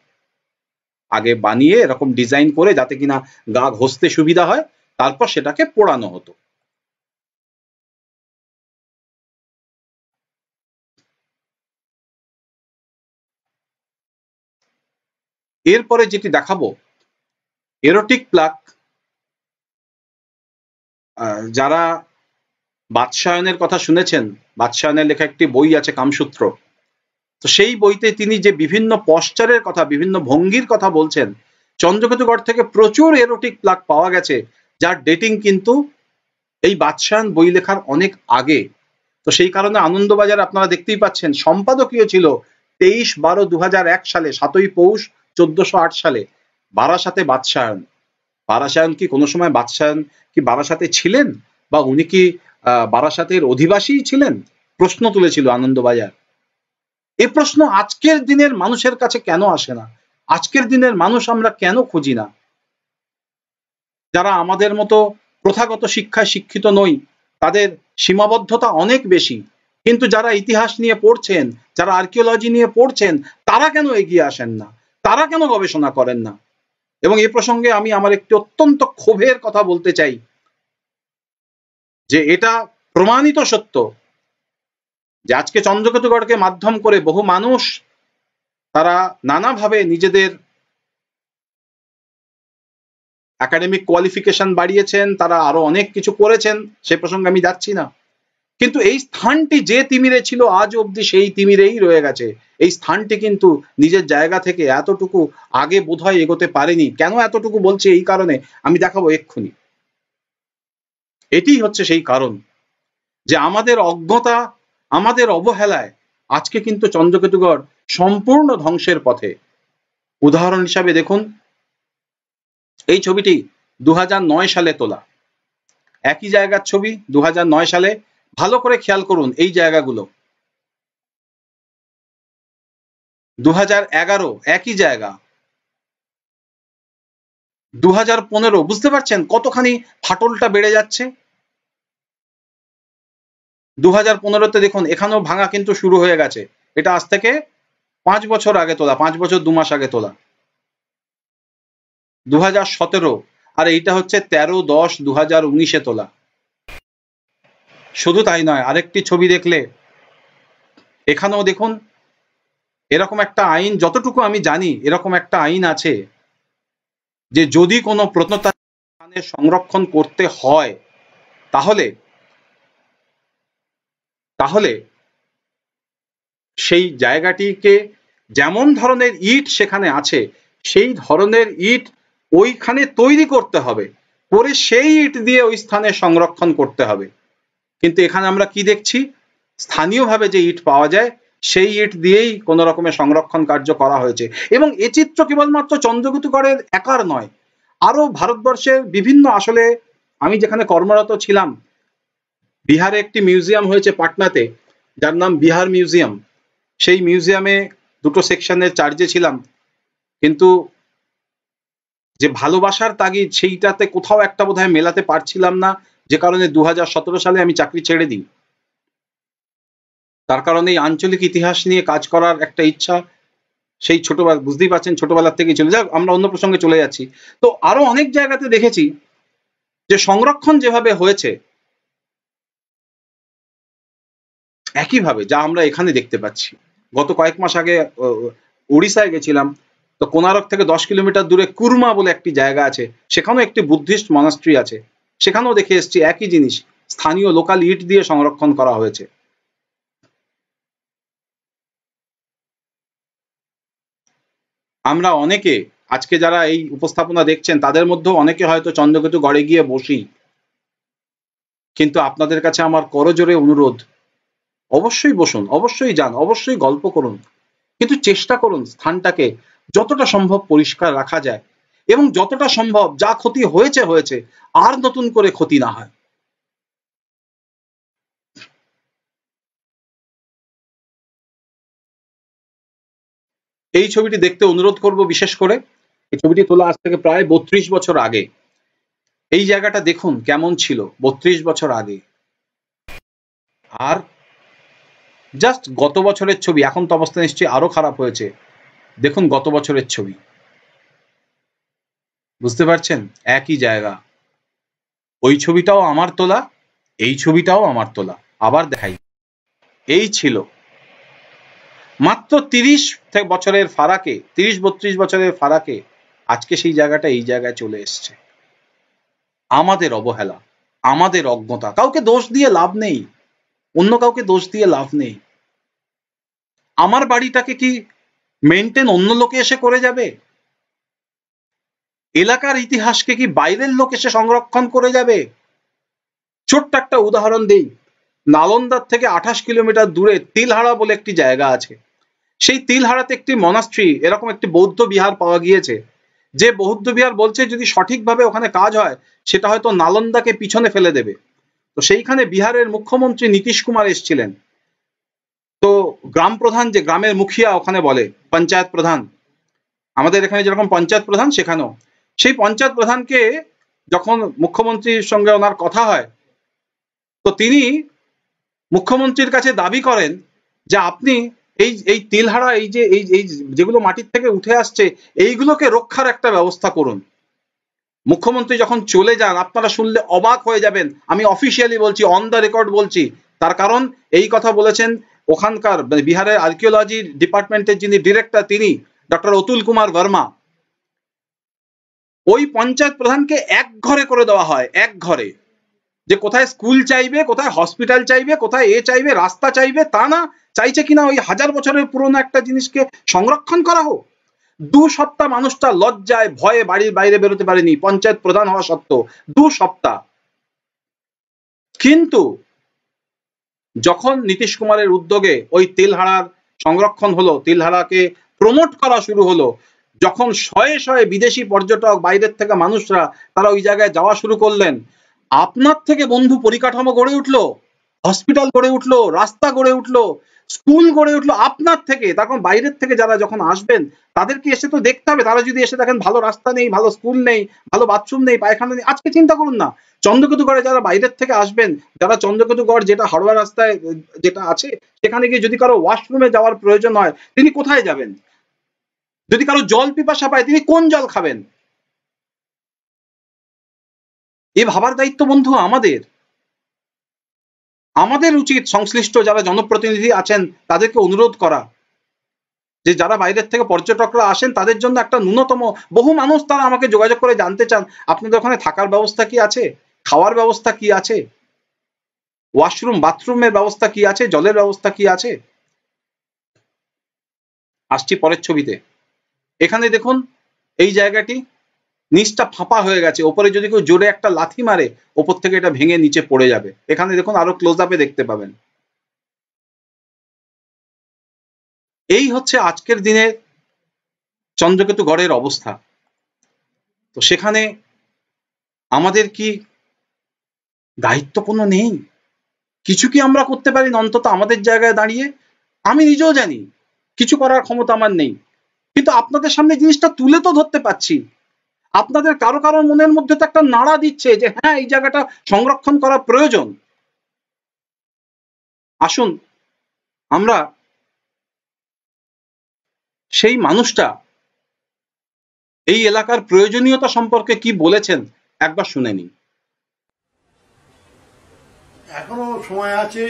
আগে বানিয়ে এরকম ডিজাইন করে যাতে কিনা গা ঘষতে সুবিধা হয়, তারপর সেটাকে পোড়ানো হতো। এরপরে যেটি দেখাবো এরোটিক প্লাক, যারা বাদশায়নের কথা শুনেছেন, বাদশায়নের লেখা একটি বই আছে কামসূত্র, तो সেই বইতে তিনি যে বিভিন্ন পশ্চারের কথা বিভিন্ন ভঙ্গির কথা বলছেন চন্দ্রকেতুগড় থেকে প্রচুর এরোটিক প্লাক পাওয়া গেছে যার ডেটিং কিন্তু এই বাদশান বই লেখার অনেক আগে। তো সেই কারণে আনন্দবাজার আপনারা দেখতেই পাচ্ছেন সম্পাদকীয় ছিল তেইশ বারো দু হাজার এক সালে সাতই পৌষ চোদ্দশো আট সালে বারাসাতে বাদশায়ন। বারাসায়ন কি কোনো সময় বাদশায়ন কি বারাসাতে ছিলেন বা উনি কি আহ বারাসাতের অধিবাসী ছিলেন প্রশ্ন তুলেছিল আনন্দবাজার। এই প্রশ্ন আজকের দিনের মানুষের কাছে কেন আসে না, আজকের দিনের মানুষ আমরা কেন খুঁজি না, যারা আমাদের মতো প্রথাগত শিক্ষায় শিক্ষিত নই তাদের সীমাবদ্ধতা অনেক বেশি, কিন্তু যারা ইতিহাস নিয়ে পড়ছেন যারা আর্কিওলজি নিয়ে পড়ছেন তারা কেন এগিয়ে আসেন না, তারা কেন গবেষণা করেন না। এবং এই প্রসঙ্গে আমি আমার একটি অত্যন্ত ক্ষোভের কথা বলতে চাই যে এটা প্রমাণিত সত্য যে আজকে চন্দ্রকেতুগড়কে মাধ্যম করে বহু মানুষ তারা নানাভাবে নিজেদের একাডেমিক কোয়ালিফিকেশন বাড়িয়েছেন, তারা আরো অনেক কিছু করেছেন, সে প্রসঙ্গে আমি যাচ্ছি না, কিন্তু এই স্থানটি যে তিমিরে ছিল আজ অবধি সেই তিমিরেই রয়ে গেছে। এই স্থানটি কিন্তু নিজের জায়গা থেকে এতটুকু আগে বোধহয় এগোতে পারেনি। কেন এতটুকু বলছি এই কারণে আমি দেখাবো এক্ষুনি, এটি হচ্ছে সেই কারণ যে আমাদের অজ্ঞতা আমাদের অবহেলায় আজকে কিন্তু চন্দ্রকেতুগড় সম্পূর্ণ ধ্বংসের পথে। উদাহরণ হিসাবে দেখুন এই ছবিটি দু হাজার নয় সালে তোলা, একই জায়গার ছবি দু হাজার নয় সালে। ভালো করে খেয়াল করুন এই জায়গাগুলো, দু হাজার এগারো একই জায়গা, দু হাজার পনেরো বুঝতে পারছেন কতখানি ফাটলটা বেড়ে যাচ্ছে। দু হাজার পনেরোতে দেখুন এখানেও ভাঙা কিন্তু শুরু হয়ে গেছে, এটা আজ থেকে পাঁচ বছর আগে তোলা, পাঁচ বছর দু মাস আগে তোলা। দু হাজার সতেরো আর এইটা হচ্ছে তেরো দশ দু হাজার উনিশে তোলা। শুধু তাই নয় আরেকটি ছবি দেখলে এখানেও দেখুন এরকম একটা আইন, যতটুকু আমি জানি এরকম একটা আইন আছে যে যদি কোনো প্রত্নতাত্ত্বিক স্থানের সংরক্ষণ করতে হয় তাহলে তাহলে সেই জায়গাটিকে যেমন ধরনের ইট সেখানে আছে সেই ধরনের ইট ওইখানে তৈরি করতে হবে, পরে সেই ইট দিয়ে ওই স্থানে সংরক্ষণ করতে হবে। কিন্তু এখানে আমরা কি দেখছি স্থানীয়ভাবে যে ইট পাওয়া যায় সেই ইট দিয়েই কোনো রকমের সংরক্ষণ কার্য করা হয়েছে। এবং এ চিত্র কেবলমাত্র চন্দ্রকেতুগড়ের একার নয়, আরো ভারতবর্ষের বিভিন্ন, আসলে আমি যেখানে কর্মরত ছিলাম বিহারে একটি মিউজিয়াম হয়েছে পাটনাতে যার নাম বিহার মিউজিয়াম, সেই মিউজিয়ামে দুটো সেকশনের চার্জে ছিলাম, কিন্তু যে ভালোবাসার তাগিদ সেইটাতে কোথাও একটা বোধ হয় মেলাতে পারছিলাম না, যে কারণে দু হাজার সতেরো সালে আমি চাকরি ছেড়ে দিই। তার কারণে এই আঞ্চলিক ইতিহাস নিয়ে কাজ করার একটা ইচ্ছা সেই ছোটবেলা, বুঝতেই পারছেন ছোটবেলার থেকে চলে যাক, আমরা অন্য প্রসঙ্গে চলে যাচ্ছি। তো আরো অনেক জায়গাতে দেখেছি যে সংরক্ষণ যেভাবে হয়েছে একইভাবে যা আমরা এখানে দেখতে পাচ্ছি। গত কয়েক মাস আগে উড়িষ্যায় গেছিলাম, তো কোনারক থেকে দশ কিলোমিটার দূরে কুরমা বলে একটি জায়গা আছে, সেখানেও একটি বুদ্ধিস্ট মনাস্ট্রি আছে, সেখানেও দেখে এসছি একই জিনিস, স্থানীয় লোকাল ইট দিয়ে সংরক্ষণ করা হয়েছে। আমরা অনেকে আজকে যারা এই উপস্থাপনা দেখছেন তাদের মধ্যে অনেকে হয়তো চন্দ্রকেতুগড়ে গিয়ে বসি, কিন্তু আপনাদের কাছে আমার করজোরে অনুরোধ অবশ্যই বসুন, অবশ্যই যান, অবশ্যই গল্প করুন, কিন্তু চেষ্টা করুন স্থানটাকে যতটা সম্ভব পরিষ্কার রাখা যায় এবং যতটা সম্ভব যা ক্ষতি হয়েছে হয়েছে আর নতুন করে ক্ষতি না হয়। এই ছবিটি দেখতে অনুরোধ করব বিশেষ করে, এই ছবিটি তোলা আজ থেকে প্রায় বত্রিশ বছর আগে। এই জায়গাটা দেখুন কেমন ছিল বত্রিশ বছর আগে, আর জাস্ট গত বছরের ছবি, এখন তো অবস্থা নিশ্চয়ই আরো খারাপ হয়েছে, দেখুন গত বছরের ছবি, বুঝতে পারছেন একই জায়গা। ওই ছবিটাও আমার তোলা, এই ছবিটাও আমার তোলা, আবার দেখাই। এই ছিল মাত্র তিরিশ বছরের ফারাকে, তিরিশ বত্রিশ বছরের ফারাকে আজকে সেই জায়গাটা এই জায়গায় চলে এসছে। আমাদের অবহেলা আমাদের অজ্ঞতা, কাউকে দোষ দিয়ে লাভ নেই, অন্য কাউকে দোষ দিয়ে লাভ নেই। আমার বাড়িটাকে কি মেইনটেইন অন্য লোকে এসে করে যাবে? এলাকার ইতিহাসকে কি বাইরের লোক এসে সংরক্ষণ করে যাবে? ছোট্ট একটা উদাহরণ দেই। নালন্দার থেকে আঠাশ কিলোমিটার দূরে তিলহারা বলে একটি জায়গা আছে। সেই তিলহারাতে একটি মনাস্ট্রি, এরকম একটি বৌদ্ধ বিহার পাওয়া গিয়েছে। যে বৌদ্ধ বিহার বলছে যদি সঠিকভাবে ওখানে কাজ হয় সেটা হয়তো নালন্দাকে পিছনে ফেলে দেবে। তো সেইখানে বিহারের মুখ্যমন্ত্রী নীতিশ কুমার এসেছিলেন। তো গ্রাম প্রধান, যে গ্রামের মুখিয়া ওখানে বলে পঞ্চায়েত প্রধান, আমাদের এখানে যেরকম পঞ্চায়েত প্রধান সেখানেও, সেই পঞ্চায়েত প্রধানকে যখন মুখ্যমন্ত্রীর সঙ্গে ওনার কথা হয় তো তিনি মুখ্যমন্ত্রীর কাছে দাবি করেন যে আপনি এই এই তিলহারা এই যে এই এই যেগুলো মাটির থেকে উঠে আসছে এইগুলোকে রক্ষার একটা ব্যবস্থা করুন। মুখ্যমন্ত্রী যখন চলে যান আপনারা শুনলে অবাক হয়ে যাবেন, আমি অফিসিয়ালি বলছি, অন দ্য রেকর্ড বলছি। তার কারণ এই কথা বলেছেন ওখানকার বিহারের আর্কিওলজি ডিপার্টমেন্টের যিনি ডিরেক্টর তিনি ডক্টর অতুল কুমার বর্মা। ওই পঞ্চায়েত প্রধানকে এক ঘরে করে দেওয়া হয়, এক ঘরে, যে কোথায় স্কুল চাইবে, কোথায় হসপিটাল চাইবে, কোথায় এ চাইবে, রাস্তা চাইবে, তা না, চাইছে কিনা ওই হাজার বছরের পুরনো একটা জিনিসকে সংরক্ষণ করা হোক। দু সপ্তাহ মানুষটা লজ্জায় ভয়ে বাড়ির বাইরে বেরোতে পারেনি পঞ্চায়েত প্রধান হওয়া সত্ত্বেও, দু সপ্তাহ। কিন্তু যখন নীতিশ কুমারের উদ্যোগে ওই তিলহারার সংরক্ষণ হলো, তিলহারাকে প্রমোট করা শুরু হলো, যখন শয়ে শয়ে বিদেশি পর্যটক, বাইরের থেকে মানুষরা তারা ওই জায়গায় যাওয়া শুরু করলেন, আপনার থেকে বন্ধু পরিকাঠামো গড়ে উঠলো, হসপিটাল গড়ে উঠলো, রাস্তা গড়ে উঠলো, স্কুল গড়ে উঠলো আপনার থেকে। তখন বাইরের থেকে যারা যখন আসবেন তাদেরকে এসে তো দেখতে হবে, তারা যদি এসে দেখেন ভালো রাস্তা নেই, ভালো স্কুল নেই, ভালো বাথরুম নেই, পায়খানা নেই। আজকে চিন্তা করুন না, চন্দ্রকেতুগড়ে যারা বাইরের থেকে আসবেন, যারা চন্দ্রকেতুগড় যেটা হারোয়া রাস্তায় যেটা আছে সেখানে গিয়ে যদি কারো ওয়াশরুমে যাওয়ার প্রয়োজন হয় তিনি কোথায় যাবেন? যদি কারো জল পিপাসা পায় তিনি কোন জল খাবেন? এ ভাবার দায়িত্ব বন্ধু আমাদের। আমাদের উচিত সংশ্লিষ্ট যারা জনপ্রতিনিধি আছেন তাদেরকে অনুরোধ করা যে যারা বাইরের থেকে পর্যটকরা আসেন তাদের জন্য একটা ন্যূনতম, বহু মানুষ তারা আমাকে যোগাযোগ করে জানতে চান আপনাদের ওখানে থাকার ব্যবস্থা কি আছে, খাওয়ার ব্যবস্থা কি আছে, ওয়াশরুম বাথরুমের ব্যবস্থা কি আছে, জলের ব্যবস্থা কি আছে। আসছি পরের ছবিতে। এখানে দেখুন এই জায়গাটি নিচটা ফাঁপা হয়ে গেছে, ওপরে যদি কেউ জোরে একটা লাথি মারে ওপর থেকে এটা ভেঙে নিচে পড়ে যাবে। এখানে দেখুন আরো ক্লোজ আপে দেখতে পাবেন। এই হচ্ছে আজকের দিনের চন্দ্রকেতুগড়ের অবস্থা। তো সেখানে আমাদের কি দায়িত্ব কোনো নেই? কিছু কি আমরা করতে পারি না অন্তত আমাদের জায়গায় দাঁড়িয়ে? আমি নিজেও জানি কিছু করার ক্ষমতা আমার নেই, কিন্তু আপনাদের সামনে জিনিসটা তুলে তো ধরতে পারছি। আপনাদের কারো কারো মনের মধ্যে তো একটা নাড়া দিচ্ছে যে হ্যাঁ, এই জায়গাটা সংরক্ষণ করা প্রয়োজন। আসুন আমরা সেই মানুষটা এই এলাকার প্রয়োজনীয়তা সম্পর্কে কি বলেছেন একবার শুনে নিন। এখনো সময় আছে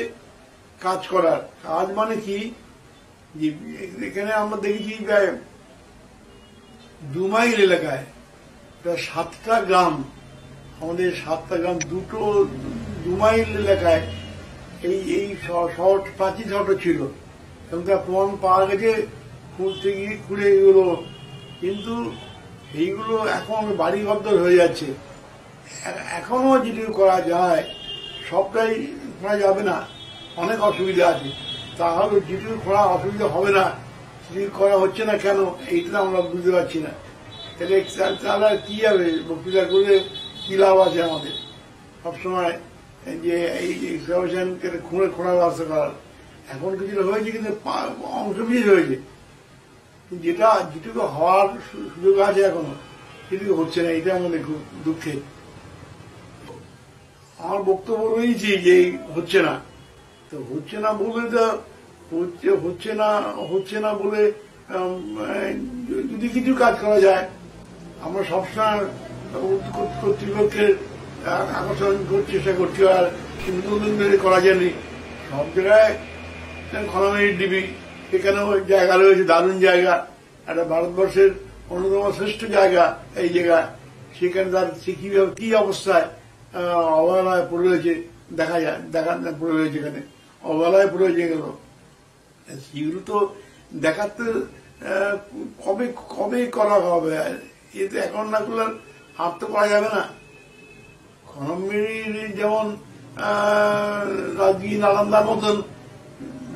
কাজ করার। কাজ মানে কি, এখানে আমরা দেখেছি দু মাইল এলাকায় সাতটা গ্রাম, আমাদের সাতটা গ্রাম, দুটো দু মাইল এলাকায় এই এই শহর প্রাচীন শহরটা ছিল, এবং তার প্রমাণ পাওয়া গেছে খুঁড়তে গিয়ে খুঁড়ে এগুলো। কিন্তু এইগুলো এখন বাড়ি ঘরদর হয়ে যাচ্ছে। এখনো যেটুকু করা যায় সবটাই খোঁড়া যাবে না, অনেক অসুবিধা আছে। তাহলে যেটুকু খোঁড়া অসুবিধা হবে না সেটুকু করা হচ্ছে না কেন, এইটা আমরা বুঝতে পারছি না। তাহলে কি হবে, বক্তৃতা করলে কি লাভ আছে আমাদের? সবসময় যে এই খুঁড়ে খোঁড়ার ব্যবস্থা করার এখন কিছুটা হয়েছে, কিন্তু অংশ বিশেষ হয়েছে, যেটা যেটুকু হওয়ার সুযোগ আছে এখনো সেটুকু হচ্ছে না। এটা আমাদের খুব দুঃখের। আমার বক্তব্য রয়েছে যে হচ্ছে না, তো হচ্ছে না বলে তো হচ্ছে হচ্ছে না হচ্ছে না বলে যদি কিছু কাজ করা যায়। আমরা সবসময় কর্তৃপক্ষের আকর্ষণ চেষ্টা করছি, আর নতুন করা যায়নি। সব জায়গায় খানা মিহির ঢিপি, এখানেও জায়গা রয়েছে, দারুণ জায়গা, একটা ভারতবর্ষের অন্যতম শ্রেষ্ঠ জায়গা এই জায়গা। সেখানে তার কিভাবে কি অবস্থায় অবহেলায় পড়ে রয়েছে দেখা যায়, দেখা পড়ে রয়েছে, এখানে অবহেলায় পড়ে রয়েছে। এগুলো সেগুলো তো দেখাতে কবে কবে করা হবে, এটা এখন না করলে হাত তো করা যাবে না। খনমির যেমন রাজগীর নালন্দার মতন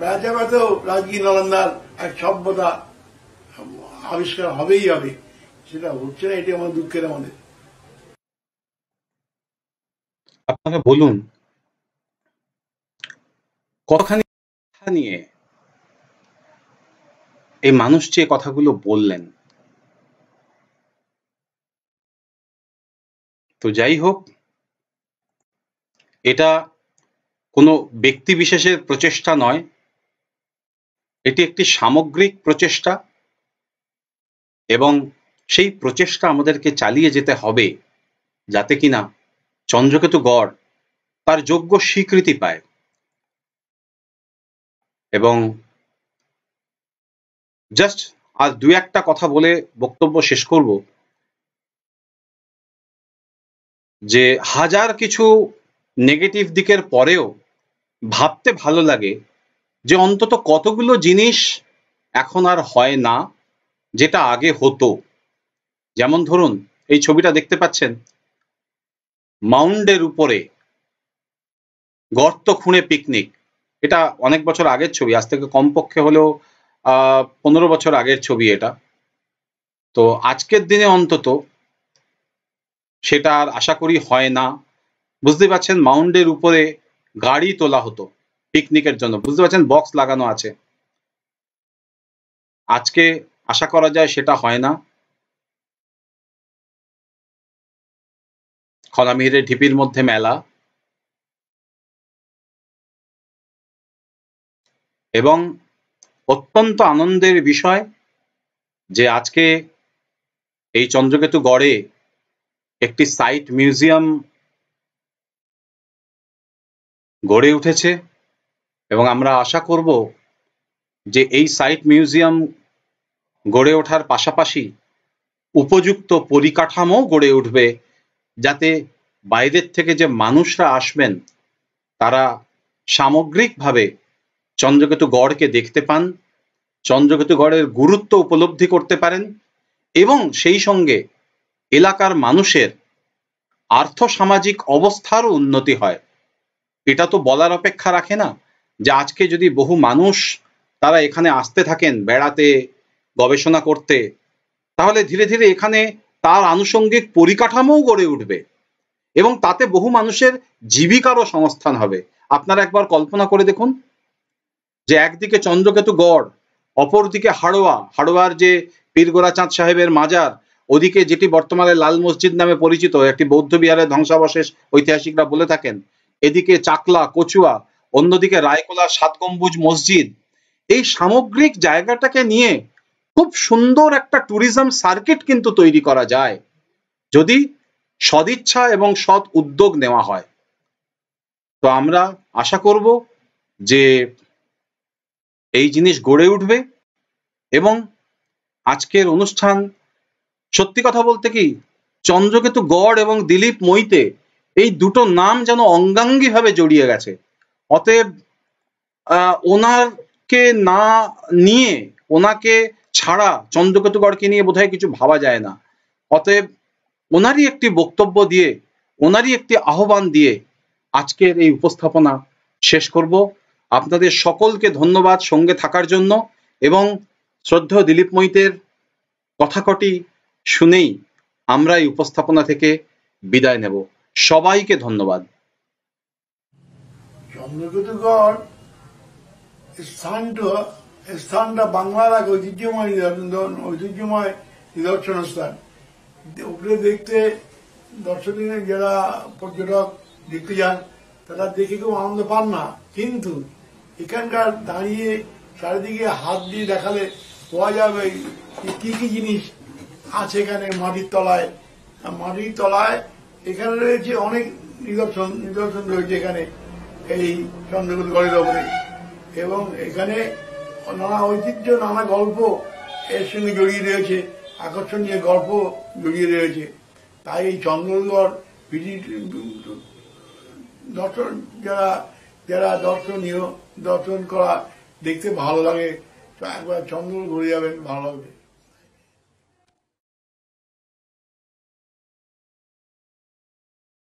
বেড়াচাপাতেও রাজগীর নালন্দার এক সভ্যতা আবিষ্কার হবেই হবে, সেটা হচ্ছে না, এটি আমার দুঃখের। আমাদের আপনাকে বলুন কতখানি নিয়ে এই মানুষটি এই কথাগুলো বললেন। তো যাই হোক, এটা কোনো ব্যক্তি বিশেষের প্রচেষ্টা নয়, এটি একটি সামগ্রিক প্রচেষ্টা এবং সেই প্রচেষ্টা আমাদেরকে চালিয়ে যেতে হবে, যাতে কিনা চন্দ্রকেতুগড় তার যোগ্য স্বীকৃতি পায় এবং জাস্ট আর দুই একটা কথা বলে বক্তব্য শেষ করব, যে হাজার কিছু নেগেটিভ দিকের পরেও ভাবতে ভালো লাগে যে অন্তত কতগুলো জিনিস এখন আর হয় না যেটা আগে হতো। যেমন ধরুন এই ছবিটা দেখতে পাচ্ছেন, মাউন্ডের উপরে গর্ত খুঁড়ে পিকনিক, এটা অনেক বছর আগের ছবি, আজ থেকে কমপক্ষে হলেও আহ পনেরো বছর আগের ছবি এটা। তো আজকের দিনে অন্তত সেটা আর আশা করি হয় না। বুঝতে পারছেন মাউন্ডের উপরে গাড়ি তোলা হতো পিকনিকের জন্য, বুঝতে পারছেন বক্স লাগানো আছে, আজকে আশা করা যায় সেটা হয় না। খনা মিহিরের ঢিপির মধ্যে মেলা এবং অত্যন্ত আনন্দের বিষয় যে আজকে এই চন্দ্রকেতু গড়ে একটি সাইট মিউজিয়াম গড়ে উঠেছে এবং আমরা আশা করব যে এই সাইট মিউজিয়াম গড়ে ওঠার পাশাপাশি উপযুক্ত পরিকাঠামো গড়ে উঠবে, যাতে বাইরের থেকে যে মানুষরা আসবেন তারা সামগ্রিকভাবে চন্দ্রকেতু গড়কে দেখতে পান, চন্দ্রকেতু গড়ের গুরুত্ব উপলব্ধি করতে পারেন এবং সেই সঙ্গে এলাকার মানুষের আর্থসামাজিক অবস্থারও উন্নতি হয়। এটা তো বলার অপেক্ষা রাখে না যে আজকে যদি বহু মানুষ তারা এখানে আসতে থাকেন বেড়াতে, গবেষণা করতে, তাহলে ধীরে ধীরে এখানে তার আনুষঙ্গিক পরিকাঠামোও গড়ে উঠবে এবং তাতে বহু মানুষের জীবিকারও সংস্থান হবে। আপনারা একবার কল্পনা করে দেখুন যে একদিকে চন্দ্রকেতু গড়, অপরদিকে হাড়োয়া, হাড়োয়ার যে পীর গোরাচাঁদ সাহেবের মাজার, ওদিকে যেটি বর্তমানে লাল মসজিদ নামে পরিচিত একটি বৌদ্ধ বিহারের ধ্বংসাবশেষ ঐতিহাসিকরা বলে থাকেন, এদিকে চাকলা, কচুয়া, অন্যদিকে রায়কোলা সাত গম্বুজ মসজিদ, এই সামগ্রিক জায়গাটাকে নিয়ে খুব সুন্দর একটা ট্যুরিজম সার্কিট কিন্তু তৈরি করা যায় যদি সদিচ্ছা এবং সৎ উদ্যোগ নেওয়া হয়। তো আমরা আশা করব যে এই জিনিস গড়ে উঠবে এবং আজকের অনুষ্ঠান, সত্যি কথা বলতে কি চন্দ্রকেতু গড় এবং দিলীপ মৈতে এই দুটো নাম যেন অঙ্গাঙ্গী ভাবে জড়িয়ে গেছে। অতএব ওনাকে না নিয়ে, ওনাকে ছাড়া চন্দ্রকেতুগড়কে নিয়ে বোধহয় কিছু ভাবা যায় না। অতএব ওনারই একটি বক্তব্য দিয়ে, ওনারই একটি আহ্বান দিয়ে আজকের এই উপস্থাপনা শেষ করব। আপনাদের সকলকে ধন্যবাদ সঙ্গে থাকার জন্য এবং শ্রদ্ধেয় দিলীপ মৈতের কথাকটি শুনেই আমরা এই উপস্থাপনা থেকে বিদায় নেব। সবাইকে ধন্যবাদ। চন্দ্রকেতুগড় স্থানটা স্থানটা বাংলার এক ঐতিহ্যময় ঐতিহ্যময় নিদর্শন স্থান। ওগুলো দেখতে দর্শকদের, যারা পর্যটক দেখতে যান তারা দেখে কেউ আনন্দ পান না, কিন্তু এখানকার দাঁড়িয়ে চারিদিকে হাত দিয়ে দেখালে পাওয়া যাবে কি কি জিনিস আছে এখানে। মাটির তলায়, মাটির তলায় এখানে রয়েছে অনেক নিদর্শন, নিদর্শন রয়েছে এখানে এই চন্দ্রকেতু গড়ের ওপরে এবং এখানে নানা ঐতিহ্য, নানা গল্প এর সঙ্গে জড়িয়ে রয়েছে, আকর্ষণীয় গল্প জড়িয়ে রয়েছে। তাই এই চন্দ্রকেতুগড় ভিজিট দর্শন, যারা যারা দর্শনীয় দর্শন করা देखते ভালো লাগে, একবার চন্দন ঘুরে যাবেন ভালো লাগবে।